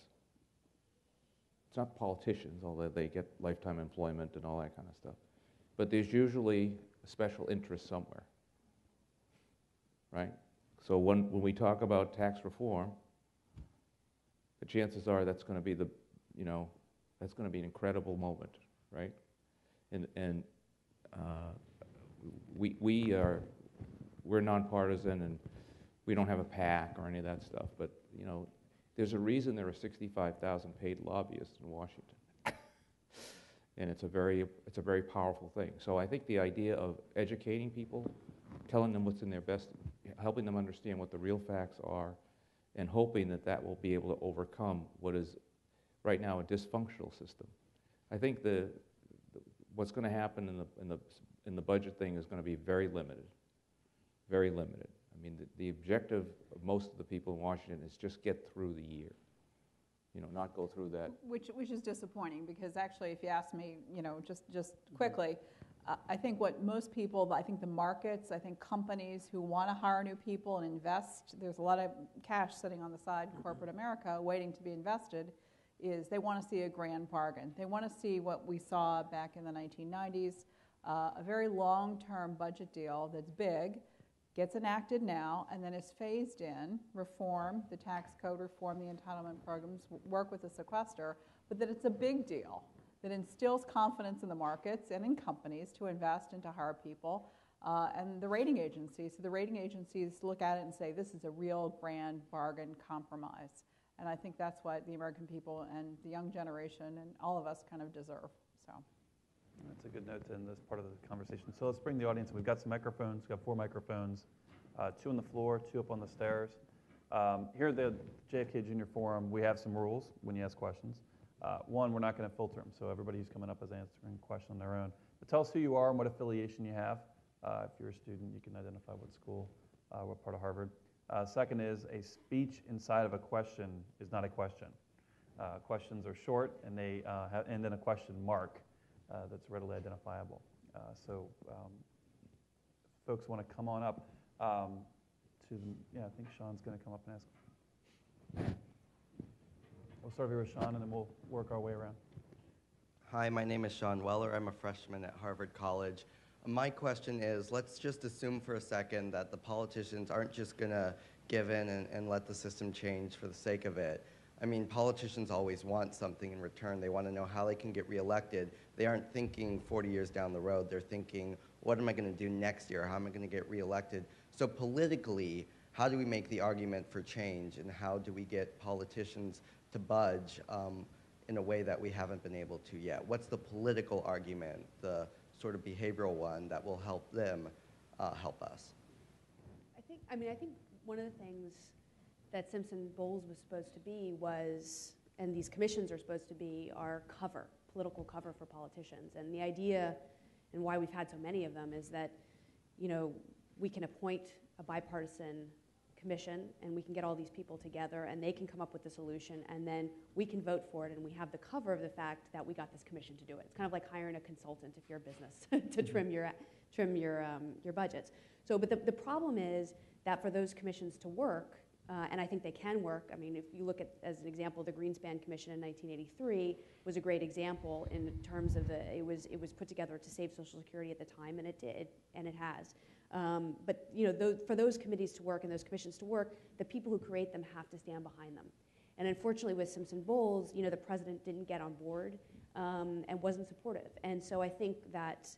It's not politicians, although they get lifetime employment and all that kind of stuff. But there's usually a special interest somewhere, right? So when, when we talk about tax reform, the chances are that's going to be the, you know, that's going to be an incredible moment, right? And, and uh, we, we are, we're nonpartisan, and we don't have a PAC or any of that stuff, but, you know, there's a reason there are sixty-five thousand paid lobbyists in Washington. And it's a very, it's a very powerful thing. So I think the idea of educating people, telling them what's in their best, helping them understand what the real facts are, and hoping that that will be able to overcome what is right now a dysfunctional system. I think the, the what's going to happen in the, in the, in the budget thing is going to be very limited, very limited. I mean, the, the objective of most of the people in Washington is just get through the year. You know, not go through that. Which, which is disappointing, because actually, if you ask me, you know, just, just quickly, uh, I think what most people, I think the markets, I think companies who want to hire new people and invest, there's a lot of cash sitting on the side in corporate America waiting to be invested, is they want to see a grand bargain. They want to see what we saw back in the nineteen nineties, uh, a very long-term budget deal that's big, gets enacted now, and then is phased in, reform the tax code, reform the entitlement programs, work with the sequester, but that it's a big deal that instills confidence in the markets and in companies to invest and to hire people, uh, and the rating agencies. So the rating agencies look at it and say, this is a real grand bargain compromise. And I think that's what the American people and the young generation and all of us kind of deserve. So That's a good note to end this part of the conversation. So let's bring the audience. We've got some microphones. We've got four microphones, uh, two on the floor, two up on the stairs. Um, here at the J F K Junior Forum, we have some rules when you ask questions. Uh, one, we're not going to filter them, so everybody who's coming up is answering a question on their own. But tell us who you are and what affiliation you have. Uh, if you're a student, you can identify what school, uh, what part of Harvard. Uh, second is, a speech inside of a question is not a question. Uh, questions are short, and they uh, have, and then a question mark uh, that's readily identifiable. Uh, so um, folks want to come on up. Um, to the, yeah, I think Sean's going to come up and ask. We'll start here with Sean, and then we'll work our way around. Hi, my name is Sean Weller. I'm a freshman at Harvard College. My question is, let's just assume for a second that the politicians aren't just going to give in and, and let the system change for the sake of it. I mean, politicians always want something in return. They want to know how they can get reelected. They aren't thinking forty years down the road. They're thinking, what am I going to do next year? How am I going to get reelected? So politically, how do we make the argument for change, and how do we get politicians to budge um, in a way that we haven't been able to yet? What's the political argument, the sort of behavioral one, that will help them uh, help us? I think, I mean, I think one of the things that Simpson Bowles was supposed to be was, and these commissions are supposed to be, are cover, political cover for politicians. And the idea, and why we've had so many of them, is that, you know, we can appoint a bipartisan commission, and we can get all these people together, and they can come up with the solution, and then we can vote for it, and we have the cover of the fact that we got this commission to do it. It's kind of like hiring a consultant if you're a business to trim your trim your um, your budgets. So, but the, the problem is that for those commissions to work, uh, and I think they can work. I mean, if you look at, as an example, the Greenspan Commission in nineteen eighty-three was a great example in terms of the, it was it was put together to save Social Security at the time, and it did, and it has. Um, but you know, those, for those committees to work and those commissions to work, the people who create them have to stand behind them. And unfortunately, with Simpson Bowles, you know, the president didn't get on board um, and wasn't supportive. And so I think that,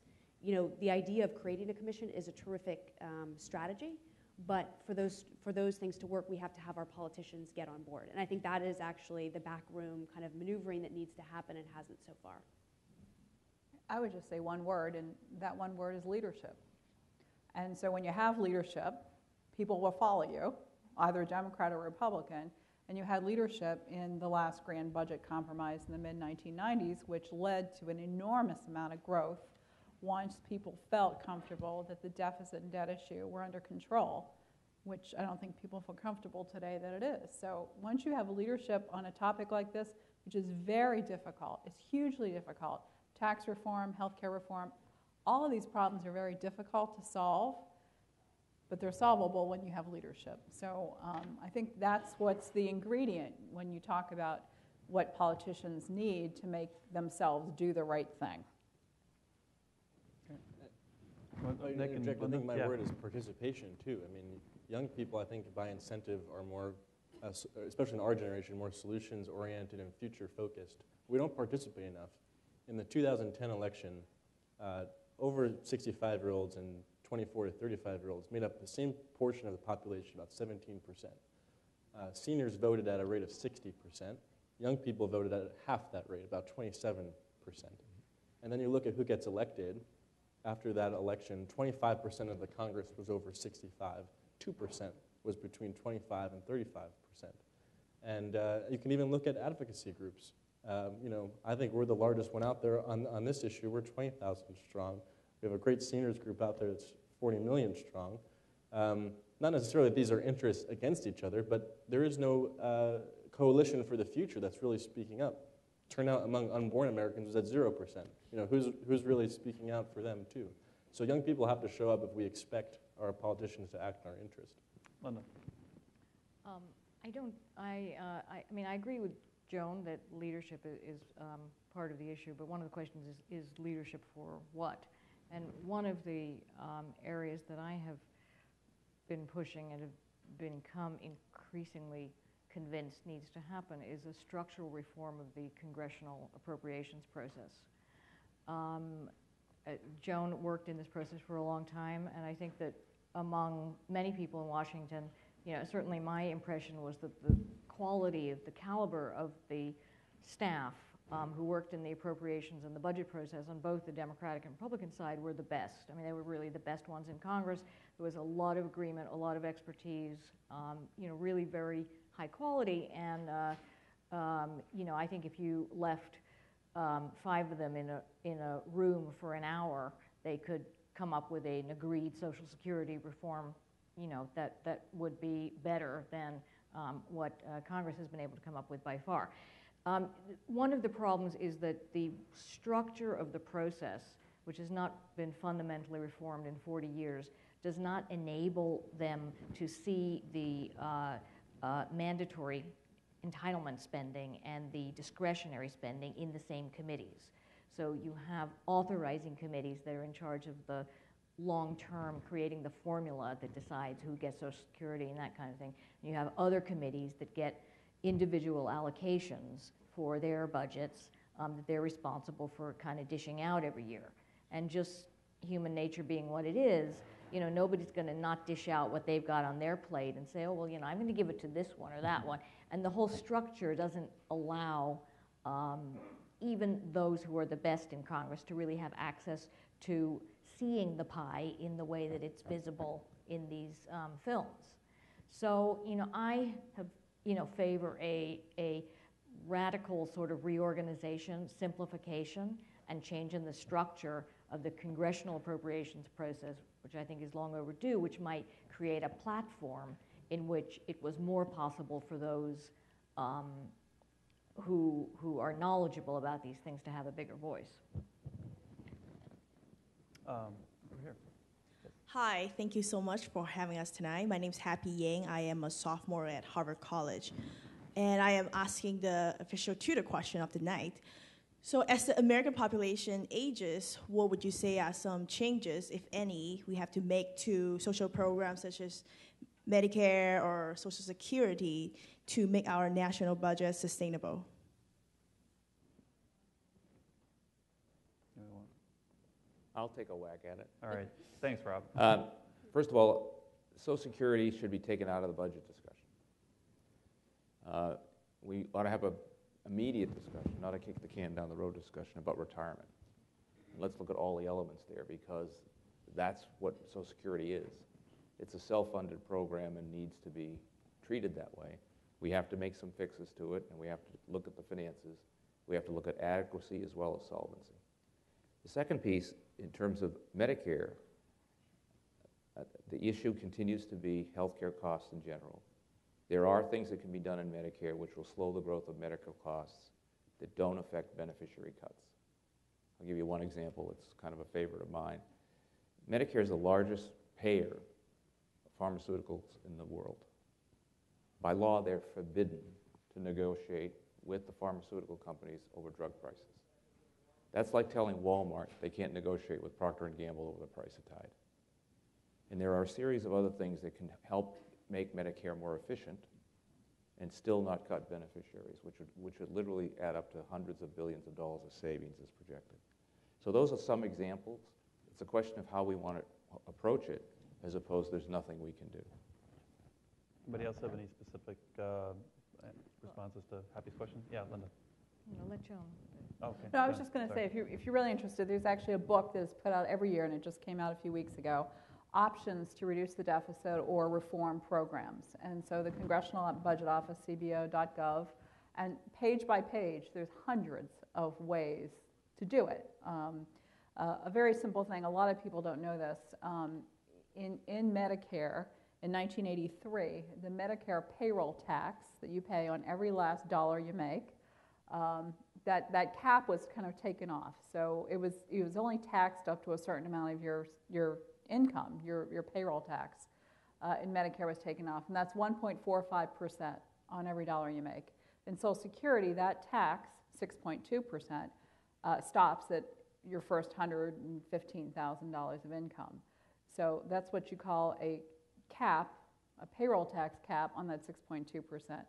you know, the idea of creating a commission is a terrific um, strategy. But for those for those things to work, we have to have our politicians get on board. And I think that is actually the backroom kind of maneuvering that needs to happen and hasn't so far. I would just say one word, and that one word is leadership. And so when you have leadership, people will follow you, either Democrat or Republican. And you had leadership in the last grand budget compromise in the mid nineteen nineties, which led to an enormous amount of growth once people felt comfortable that the deficit and debt issue were under control, which I don't think people feel comfortable today that it is. So once you have leadership on a topic like this, which is very difficult, it's hugely difficult, tax reform, healthcare reform, all of these problems are very difficult to solve, but they're solvable when you have leadership. So um, I think that's what's the ingredient when you talk about what politicians need to make themselves do the right thing. Well, I, Nick, and, I think my yeah. word is participation, too. I mean, young people, I think, by incentive are more, uh, especially in our generation, more solutions-oriented and future-focused. We don't participate enough. In the two thousand ten election, uh, over sixty-five-year-olds and twenty-four to thirty-five-year-olds made up the same portion of the population, about seventeen percent. Uh, seniors voted at a rate of sixty percent. Young people voted at half that rate, about twenty-seven percent. And then you look at who gets elected. After that election, twenty-five percent of the Congress was over sixty-five. two percent was between twenty-five and thirty-five percent. And uh, you can even look at advocacy groups. Um, you know, I think we're the largest one out there on, on this issue. We're twenty thousand strong. We have a great seniors group out there that's forty million strong. Um, not necessarily that these are interests against each other, but there is no uh, coalition for the future that's really speaking up. Turnout among unborn Americans is at zero percent. You know, who's, who's really speaking out for them, too? So young people have to show up if we expect our politicians to act in our interest. Linda. Um, I don't, I, uh, I, I mean, I agree with Joan, that leadership is um, part of the issue, but one of the questions is, is leadership for what? And one of the um, areas that I have been pushing and have become increasingly convinced needs to happen is a structural reform of the congressional appropriations process. Um, uh, Joan worked in this process for a long time, and I think that among many people in Washington, you know, certainly my impression was that the quality of the caliber of the staff um, who worked in the appropriations and the budget process on both the Democratic and Republican side were the best. I mean, they were really the best ones in Congress. There was a lot of agreement, a lot of expertise, um, you know, really very high quality. And, uh, um, you know, I think if you left um, five of them in a, in a room for an hour, they could come up with an agreed Social Security reform, you know, that, that would be better than um, what uh, Congress has been able to come up with by far. Um, one of the problems is that the structure of the process, which has not been fundamentally reformed in forty years, does not enable them to see the uh, uh, mandatory entitlement spending and the discretionary spending in the same committees. So you have authorizing committees that are in charge of the long-term, creating the formula that decides who gets Social Security and that kind of thing. And you have other committees that get individual allocations for their budgets um, that they're responsible for kind of dishing out every year. And just human nature being what it is, you know, nobody's going to not dish out what they've got on their plate and say, oh, well, you know, I'm going to give it to this one or that one. And the whole structure doesn't allow um, even those who are the best in Congress to really have access to seeing the pie in the way that it's visible in these um, films. So, you know, I have, you know, favor a, a radical sort of reorganization, simplification, and change in the structure of the congressional appropriations process, which I think is long overdue, which might create a platform in which it was more possible for those um, who, who are knowledgeable about these things to have a bigger voice. Um, over here. Hi, thank you so much for having us tonight. My name is Happy Yang. I am a sophomore at Harvard College. And I am asking the official tutor question of the night. So as the American population ages, what would you say are some changes, if any, we have to make to social programs such as Medicare or Social Security to make our national budget sustainable? I'll take a whack at it. All right. Thanks, Rob. Um, first of all, Social Security should be taken out of the budget discussion. Uh, we ought to have an immediate discussion, not a kick the can down the road discussion about retirement. And let's look at all the elements there, because that's what Social Security is. It's a self-funded program and needs to be treated that way. We have to make some fixes to it, and we have to look at the finances. We have to look at adequacy as well as solvency. The second piece, in terms of Medicare, uh, the issue continues to be healthcare costs in general. There are things that can be done in Medicare which will slow the growth of medical costs that don't affect beneficiary cuts. I'll give you one example. It's kind of a favorite of mine. Medicare is the largest payer of pharmaceuticals in the world. By law, they're forbidden to negotiate with the pharmaceutical companies over drug prices. That's like telling Walmart they can't negotiate with Procter and Gamble over the price of Tide. And there are a series of other things that can help make Medicare more efficient and still not cut beneficiaries, which would, which would literally add up to hundreds of billions of dollars of savings as projected. So those are some examples. It's a question of how we want to approach it, as opposed to there's nothing we can do. Anybody else have any specific uh, responses to Happy's question? Yeah, Linda. I'll let Joan. Okay. No, I was just going to say, if you're, if you're really interested, there's actually a book that is put out every year, and it just came out a few weeks ago, Options to Reduce the Deficit or Reform Programs. And so the Congressional Budget Office, C B O dot gov, and page by page, there's hundreds of ways to do it. Um, uh, a very simple thing, a lot of people don't know this, um, in, in Medicare, in nineteen eighty-three, the Medicare payroll tax that you pay on every last dollar you make, Um, that, that cap was kind of taken off. So it was, it was only taxed up to a certain amount of your, your income, your, your payroll tax, uh, and Medicare was taken off. And that's one point four five percent on every dollar you make. In Social Security, that tax, six point two percent, uh, stops at your first one hundred fifteen thousand dollars of income. So that's what you call a cap, a payroll tax cap on that six point two percent.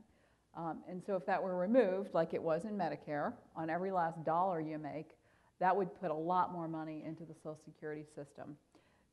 Um, and so if that were removed, like it was in Medicare, on every last dollar you make, that would put a lot more money into the Social Security system.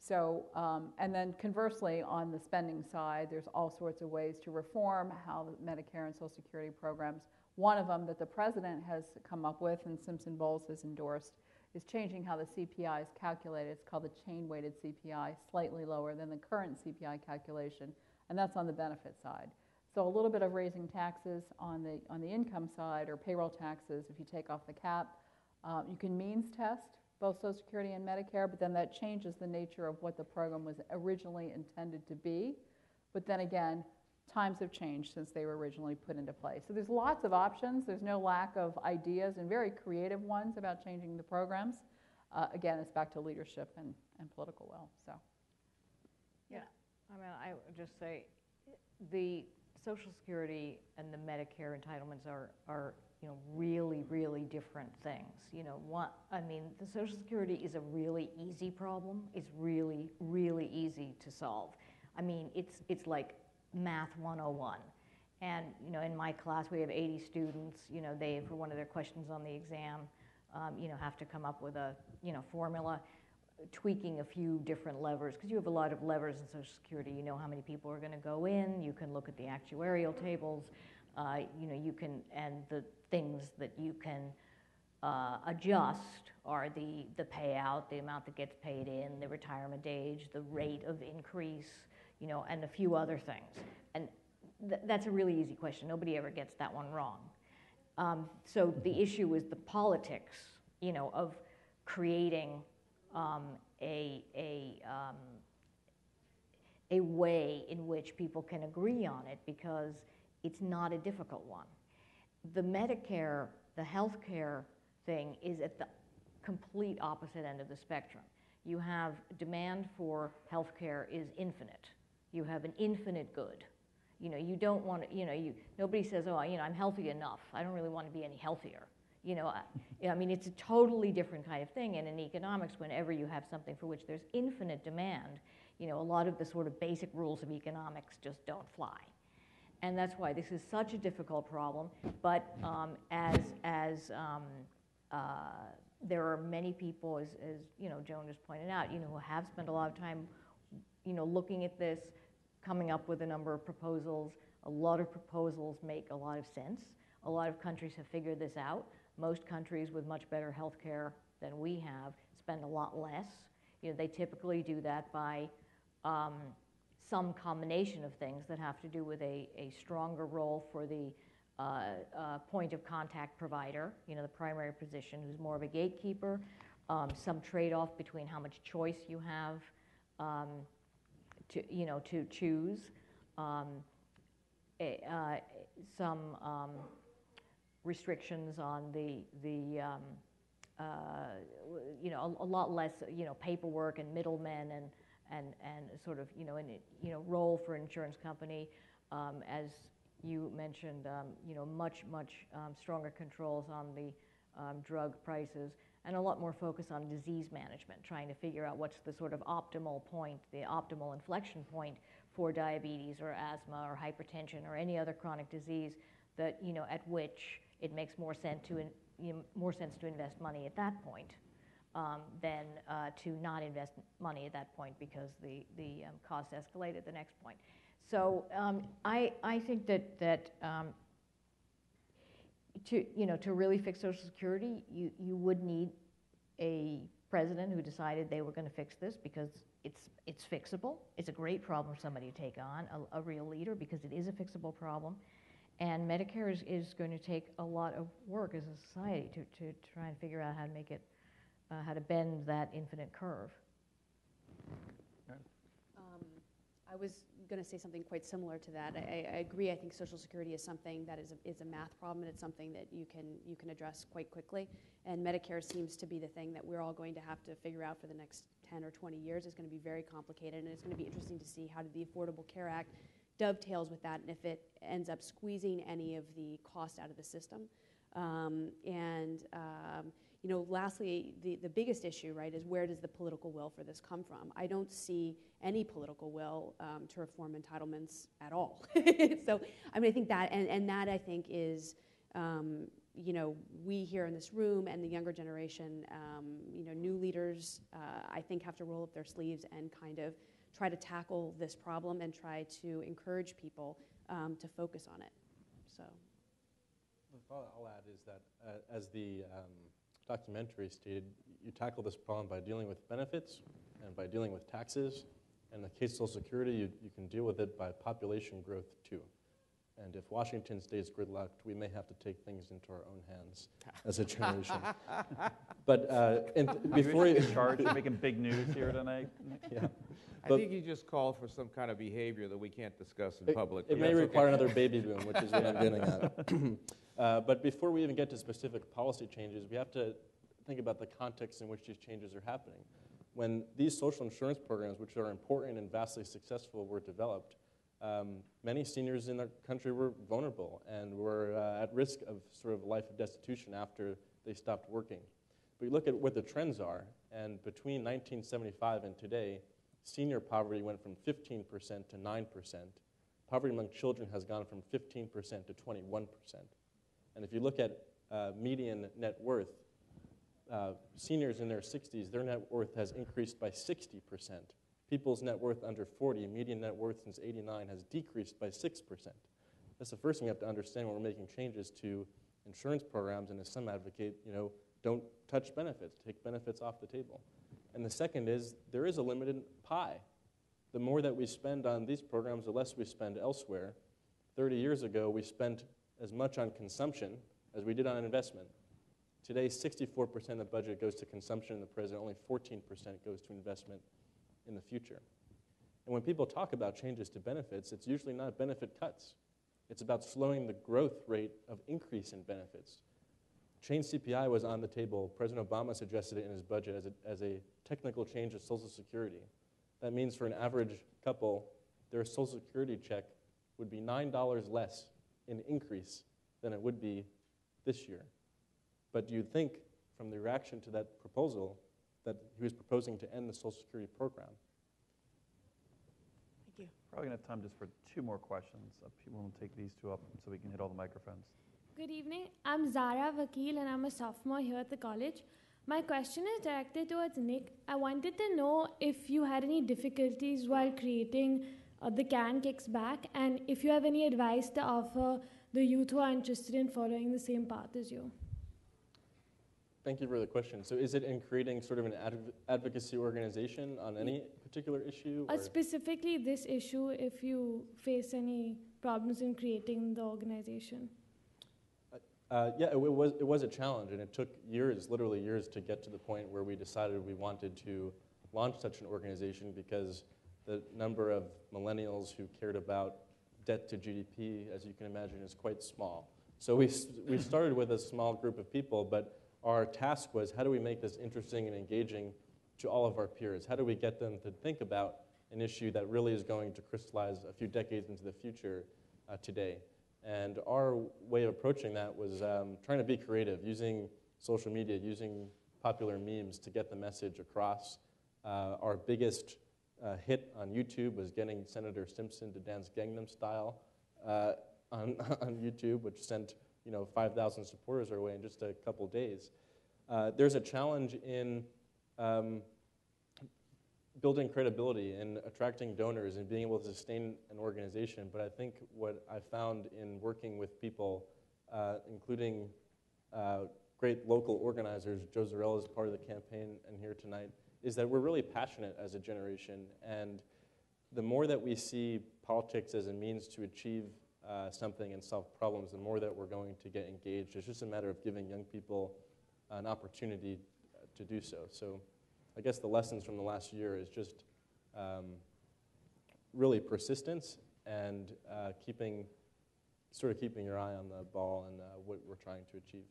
So, um, and then conversely, on the spending side, there's all sorts of ways to reform how Medicare and Social Security programs One of them that the president has come up with and Simpson Bowles has endorsed is changing how the C P I is calculated. It's called the chain-weighted C P I, slightly lower than the current C P I calculation, and that's on the benefit side. So a little bit of raising taxes on the, on the income side, or payroll taxes if you take off the cap. Uh, you can means test both Social Security and Medicare, but then that changes the nature of what the program was originally intended to be. But then again, times have changed since they were originally put into place. So there's lots of options. There's no lack of ideas and very creative ones about changing the programs. Uh, again, it's back to leadership and, and political will. So, yeah. yeah, I mean, I would just say the Social Security and the Medicare entitlements are, are you know, really, really different things. You know, one, I mean, the Social Security is a really easy problem. It's really, really easy to solve. I mean, it's it's like math one oh one. And, you know, in my class, we have eighty students. You know, they, for one of their questions on the exam, um, you know, have to come up with a, you know, formula, tweaking a few different levers, because you have a lot of levers in Social Security. You know how many people are going to go in. You can look at the actuarial tables. Uh, you know, you can, and the things that you can uh, adjust are the, the payout, the amount that gets paid in, the retirement age, the rate of increase, you know, and a few other things. And th that's a really easy question. Nobody ever gets that one wrong. Um, so the issue is the politics, you know, of creating um, a, a, um, a way in which people can agree on it, because it's not a difficult one. The Medicare, the health care thing is at the complete opposite end of the spectrum. You have demand for health care is infinite. You have an infinite good. You know, you don't want to, you know, you, nobody says, oh, you know, I'm healthy enough. I don't really want to be any healthier. You know, I, I mean, it's a totally different kind of thing. And in economics, whenever you have something for which there's infinite demand, you know, a lot of the sort of basic rules of economics just don't fly. And that's why this is such a difficult problem. But um, as, as um, uh, there are many people, as, as, you know, Joan just pointed out, you know, who have spent a lot of time, you know, looking at this, coming up with a number of proposals. A lot of proposals make a lot of sense. A lot of countries have figured this out. Most countries with much better health care than we have spend a lot less. You know, they typically do that by um, some combination of things that have to do with a, a stronger role for the uh, uh, point of contact provider, you know, the primary physician, who's more of a gatekeeper, um, some trade-off between how much choice you have Um, to, you know, to choose, um, a, uh, some um, restrictions on the, the um, uh, you know, a, a lot less, you know, paperwork and middlemen and, and, and sort of, you know, and, you know, role for insurance company. Um, as you mentioned, um, you know, much, much um, stronger controls on the um, drug prices. And a lot more focus on disease management, trying to figure out what's the sort of optimal point, the optimal inflection point for diabetes or asthma or hypertension or any other chronic disease that, you know, at which it makes more sense to, in, you know, more sense to invest money at that point um, than uh, to not invest money at that point because the, the um, costs escalate at the next point. So um, I, I think that, that um, To, you know, to really fix Social Security, you, you would need a president who decided they were going to fix this, because it's, it's fixable. It's a great problem for somebody to take on, a, a real leader, because it is a fixable problem. And Medicare is, is going to take a lot of work as a society to, to try and figure out how to make it, uh, how to bend that infinite curve. Um, I was going to say something quite similar to that. I, I agree. I think Social Security is something that is a, is a math problem, and it's something that you can you can address quite quickly. And Medicare seems to be the thing that we're all going to have to figure out for the next ten or twenty years. It's going to be very complicated, and it's going to be interesting to see how the Affordable Care Act dovetails with that, and if it ends up squeezing any of the cost out of the system. Um, and um, you know, lastly, the, the biggest issue, right, is where does the political will for this come from? I don't see any political will um, to reform entitlements at all. So, I mean, I think that, and, and that, I think, is, um, you know, we here in this room and the younger generation, um, you know, new leaders, uh, I think, have to roll up their sleeves and kind of try to tackle this problem and try to encourage people um, to focus on it, so. I'll add is that, uh, as the um, documentary stated, you tackle this problem by dealing with benefits and by dealing with taxes. In the case of Social Security, you, you can deal with it by population growth, too. And if Washington stays gridlocked, we may have to take things into our own hands as a generation. But uh, and before you charge, you're making big news here tonight. Yeah. I but think you just called for some kind of behavior that we can't discuss in it, public. It may require okay. another baby boom, which is what I'm getting at. Uh, but before we even get to specific policy changes, we have to think about the context in which these changes are happening. When these social insurance programs, which are important and vastly successful, were developed, Um, many seniors in the country were vulnerable and were uh, at risk of sort of life of destitution after they stopped working. But you look at what the trends are, and between nineteen seventy-five and today, senior poverty went from fifteen percent to nine percent. Poverty among children has gone from fifteen percent to twenty-one percent. And if you look at uh, median net worth, uh, seniors in their sixties, their net worth has increased by sixty percent. People's net worth under forty, median net worth since eighty-nine, has decreased by six percent. That's the first thing you have to understand when we're making changes to insurance programs, and as some advocate, you know, don't touch benefits, take benefits off the table. And the second is, there is a limited pie. The more that we spend on these programs, the less we spend elsewhere. thirty years ago, we spent as much on consumption as we did on investment. Today, sixty-four percent of the budget goes to consumption in the present, only fourteen percent goes to investment in the future. And when people talk about changes to benefits, it's usually not benefit cuts. It's about slowing the growth rate of increase in benefits. Change C P I was on the table. President Obama suggested it in his budget as a, as a technical change of Social Security. That means for an average couple, their Social Security check would be nine dollars less in increase than it would be this year. But do you think, from the reaction to that proposal, that he was proposing to end the Social Security program? Thank you. Probably gonna have time just for two more questions. People will take these two up so we can hit all the microphones. Good evening, I'm Zara Vakil and I'm a sophomore here at the college. My question is directed towards Nick. I wanted to know if you had any difficulties while creating uh, the Can Kicks Back, and if you have any advice to offer the youth who are interested in following the same path as you. Thank you for the question. So is it in creating sort of an adv advocacy organization on any particular issue? Or? Uh, specifically this issue, if you face any problems in creating the organization. Uh, uh, yeah, it, it, was, it was a challenge, and it took years, literally years, to get to the point where we decided we wanted to launch such an organization, because the number of millennials who cared about debt to G D P, as you can imagine, is quite small. So we, we started with a small group of people, but our task was, how do we make this interesting and engaging to all of our peers? How do we get them to think about an issue that really is going to crystallize a few decades into the future uh, today? And our way of approaching that was um, trying to be creative, using social media, using popular memes to get the message across. Uh, our biggest uh, hit on YouTube was getting Senator Simpson to dance Gangnam Style uh, on, on YouTube, which sent you know, five thousand supporters our way in just a couple days. Uh, there's a challenge in um, building credibility and attracting donors and being able to sustain an organization. But I think what I found in working with people, uh, including uh, great local organizers, Joe Zarella is part of the campaign and here tonight, is that we're really passionate as a generation. And the more that we see politics as a means to achieve Uh, something and solve problems, the more that we're going to get engaged. It's just a matter of giving young people an opportunity to do so. So I guess the lessons from the last year is just um, really persistence and uh, keeping, sort of keeping your eye on the ball and uh, what we're trying to achieve.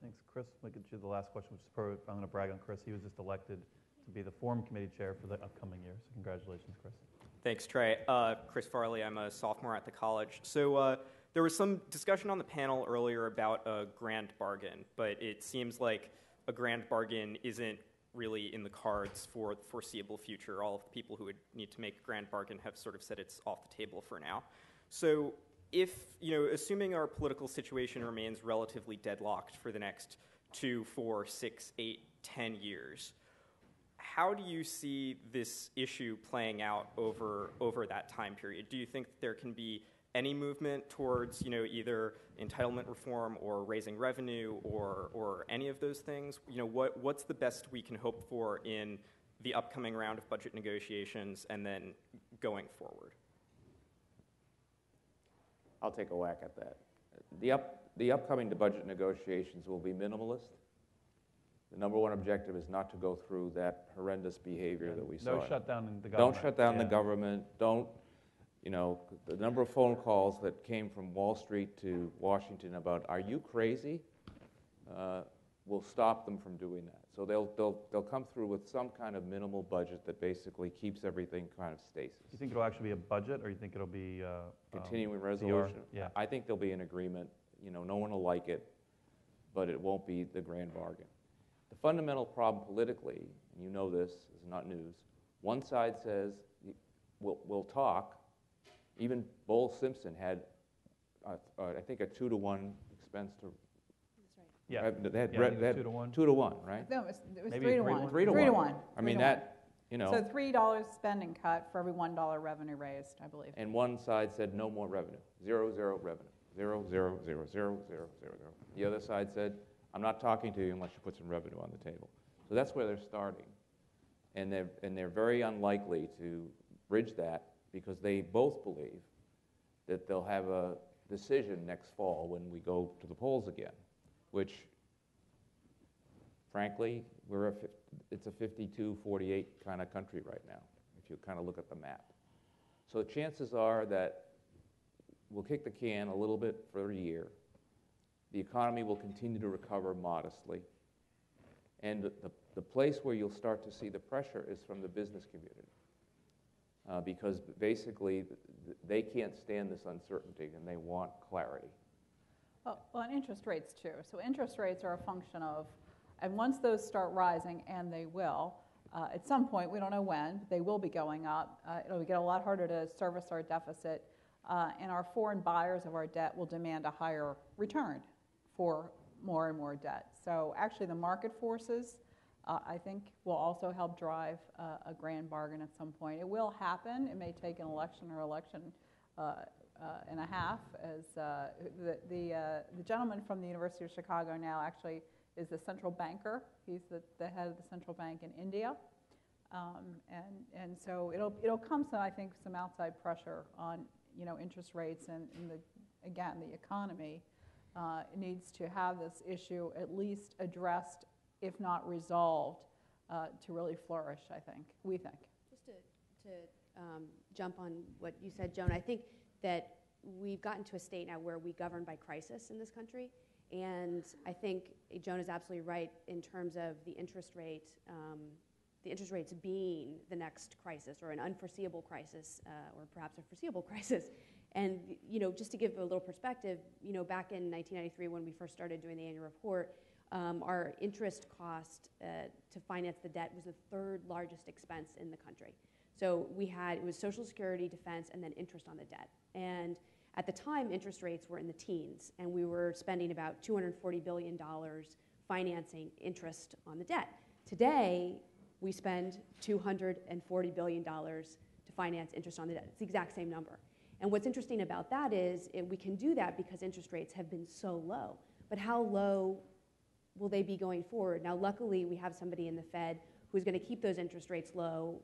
Thanks, Chris. We could do the last question, which is probably, I'm gonna brag on Chris. He was just elected to be the Forum Committee Chair for the upcoming year, so congratulations, Chris. Thanks, Trey. Uh, Chris Farley, I'm a sophomore at the college. So uh, there was some discussion on the panel earlier about a grand bargain, but it seems like a grand bargain isn't really in the cards for the foreseeable future. All of the people who would need to make a grand bargain have sort of said it's off the table for now. So if, you know, assuming our political situation remains relatively deadlocked for the next two, four, six, eight, ten years, how do you see this issue playing out over, over that time period? Do you think there can be any movement towards, you know, either entitlement reform or raising revenue or or any of those things? You know, what what's the best we can hope for in the upcoming round of budget negotiations and then going forward? I'll take a whack at that. The up the upcoming budget negotiations will be minimalist. The number one objective is not to go through that horrendous behavior that we saw. Don't shut down the government. Don't shut down yeah. the government. Don't, you know, the number of phone calls that came from Wall Street to Washington about, are you crazy, uh, will stop them from doing that. So they'll, they'll, they'll come through with some kind of minimal budget that basically keeps everything kind of stasis. You think it'll actually be a budget, or you think it'll be uh, continuing um, resolution? D R, yeah. I think there'll be an agreement. You know, no one will like it, but it won't be the grand bargain. The fundamental problem politically, and you know this, is not news. One side says, we'll, we'll talk. Even Bowles-Simpson had, uh, uh, I think, a two to one expense to. That's right. Yeah. They had, yeah, re, they had two to one. Two to one, right? No, it was, it was three, to three, one. One. three to three one. Three to one. I mean, that, you know. So three dollars spending cut for every one dollar revenue raised, I believe. And one side said no more revenue, zero zero revenue, zero zero zero zero zero zero zero. The other side said, I'm not talking to you unless you put some revenue on the table. So that's where they're starting, and they're and they're very unlikely to bridge that, because they both believe that they'll have a decision next fall when we go to the polls again, which, frankly, we're a, it's a fifty-two forty-eight kind of country right now, if you kind of look at the map. So the chances are that we'll kick the can a little bit for a year. The economy will continue to recover modestly. And the, the, the place where you'll start to see the pressure is from the business community. Uh, because basically, th they can't stand this uncertainty, and they want clarity. Well, well, and interest rates, too. So interest rates are a function of, and once those start rising, and they will, uh, at some point, we don't know when, but they will be going up. Uh, it'll get a lot harder to service our deficit, uh, and our foreign buyers of our debt will demand a higher return for more and more debt. So actually, the market forces, Uh, I think, will also help drive uh, a grand bargain at some point. It will happen. It may take an election or election uh, uh, and a half. As uh, the the, uh, the gentleman from the University of Chicago now actually is the central banker. He's the, the head of the central bank in India, um, and and so it'll it'll come some, I think, some outside pressure on, you know, interest rates and, and the again the economy uh, needs to have this issue at least addressed, if not resolved, uh, to really flourish, I think, we think. Just to, to um, jump on what you said, Joan, I think that we've gotten to a state now where we govern by crisis in this country, and I think Joan is absolutely right in terms of the interest rate, um, the interest rates being the next crisis, or an unforeseeable crisis, uh, or perhaps a foreseeable crisis. And, you know, just to give a little perspective, you know, back in nineteen ninety-three when we first started doing the annual report, Um, our interest cost uh, to finance the debt was the third largest expense in the country. So we had, it was Social Security, defense, and then interest on the debt. And at the time, interest rates were in the teens, and we were spending about two hundred forty billion dollars financing interest on the debt. Today, we spend two hundred forty billion dollars to finance interest on the debt. It's the exact same number. And what's interesting about that is it, we can do that because interest rates have been so low. But how low will they be going forward? Now, luckily, we have somebody in the Fed who's going to keep those interest rates low uh,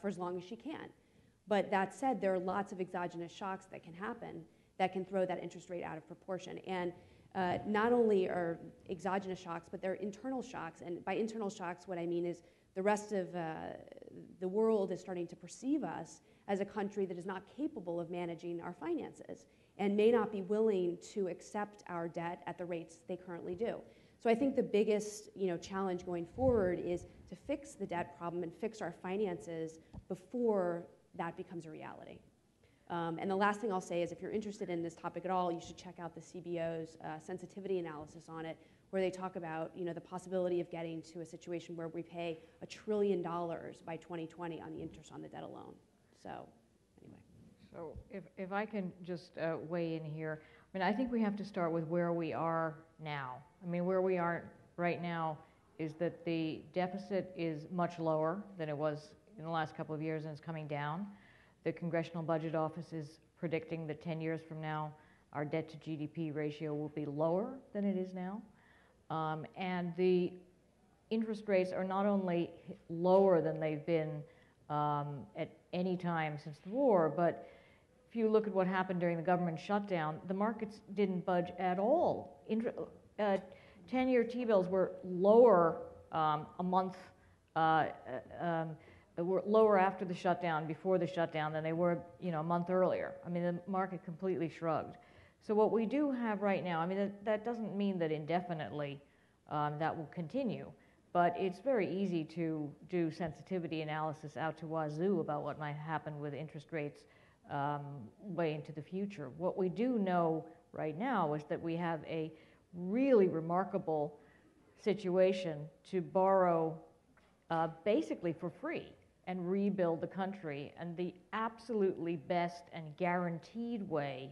for as long as she can. But that said, there are lots of exogenous shocks that can happen that can throw that interest rate out of proportion. And uh, not only are exogenous shocks, but there are internal shocks. And by internal shocks, what I mean is the rest of uh, the world is starting to perceive us as a country that is not capable of managing our finances and may not be willing to accept our debt at the rates they currently do. So I think the biggest, you know, challenge going forward is to fix the debt problem and fix our finances before that becomes a reality. Um, and the last thing I'll say is, if you're interested in this topic at all, you should check out the C B O's uh, sensitivity analysis on it, where they talk about, you know, the possibility of getting to a situation where we pay a trillion dollars by twenty twenty on the interest on the debt alone. So anyway. So if, if I can just uh, weigh in here. I mean, I think we have to start with where we are now. I mean, where we are right now is that the deficit is much lower than it was in the last couple of years, and it's coming down. The Congressional Budget Office is predicting that ten years from now, our debt to G D P ratio will be lower than it is now. Um, and the interest rates are not only lower than they've been um, at any time since the war, but if you look at what happened during the government shutdown, the markets didn't budge at all. ten-year uh, T-bills were lower um, a month, uh, um, were lower after the shutdown, before the shutdown, than they were, you know, a month earlier. I mean, the market completely shrugged. So what we do have right now, I mean, that, that doesn't mean that indefinitely um, that will continue, but it's very easy to do sensitivity analysis out to wazoo about what might happen with interest rates um, way into the future. What we do know right now is that we have a really remarkable situation to borrow uh, basically for free and rebuild the country, and the absolutely best and guaranteed way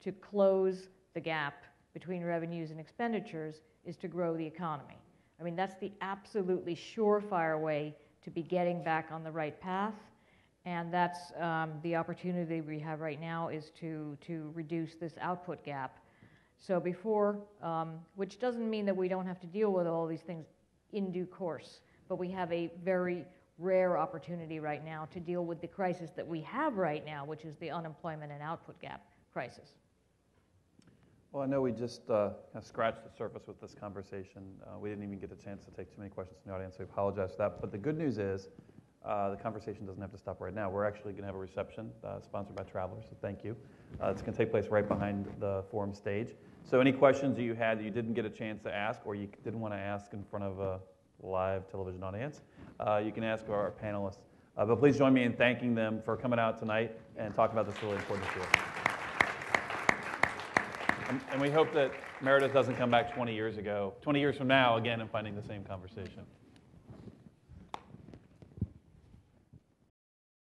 to close the gap between revenues and expenditures is to grow the economy. I mean, that's the absolutely surefire way to be getting back on the right path, and that's um, the opportunity we have right now, is to, to reduce this output gap. So before, um, which doesn't mean that we don't have to deal with all these things in due course, but we have a very rare opportunity right now to deal with the crisis that we have right now, which is the unemployment and output gap crisis. Well, I know we just uh, kind of scratched the surface with this conversation. Uh, we didn't even get a chance to take too many questions from the audience, so we apologize for that. But the good news is uh, the conversation doesn't have to stop right now. We're actually going to have a reception uh, sponsored by Travelers, so thank you. Uh, it's going to take place right behind the forum stage. So any questions you had that you didn't get a chance to ask, or you didn't want to ask in front of a live television audience, uh, you can ask our panelists. Uh, but please join me in thanking them for coming out tonight and talking about this really important issue. And we hope that Meredith doesn't come back twenty years ago, twenty years from now, again, and finding the same conversation.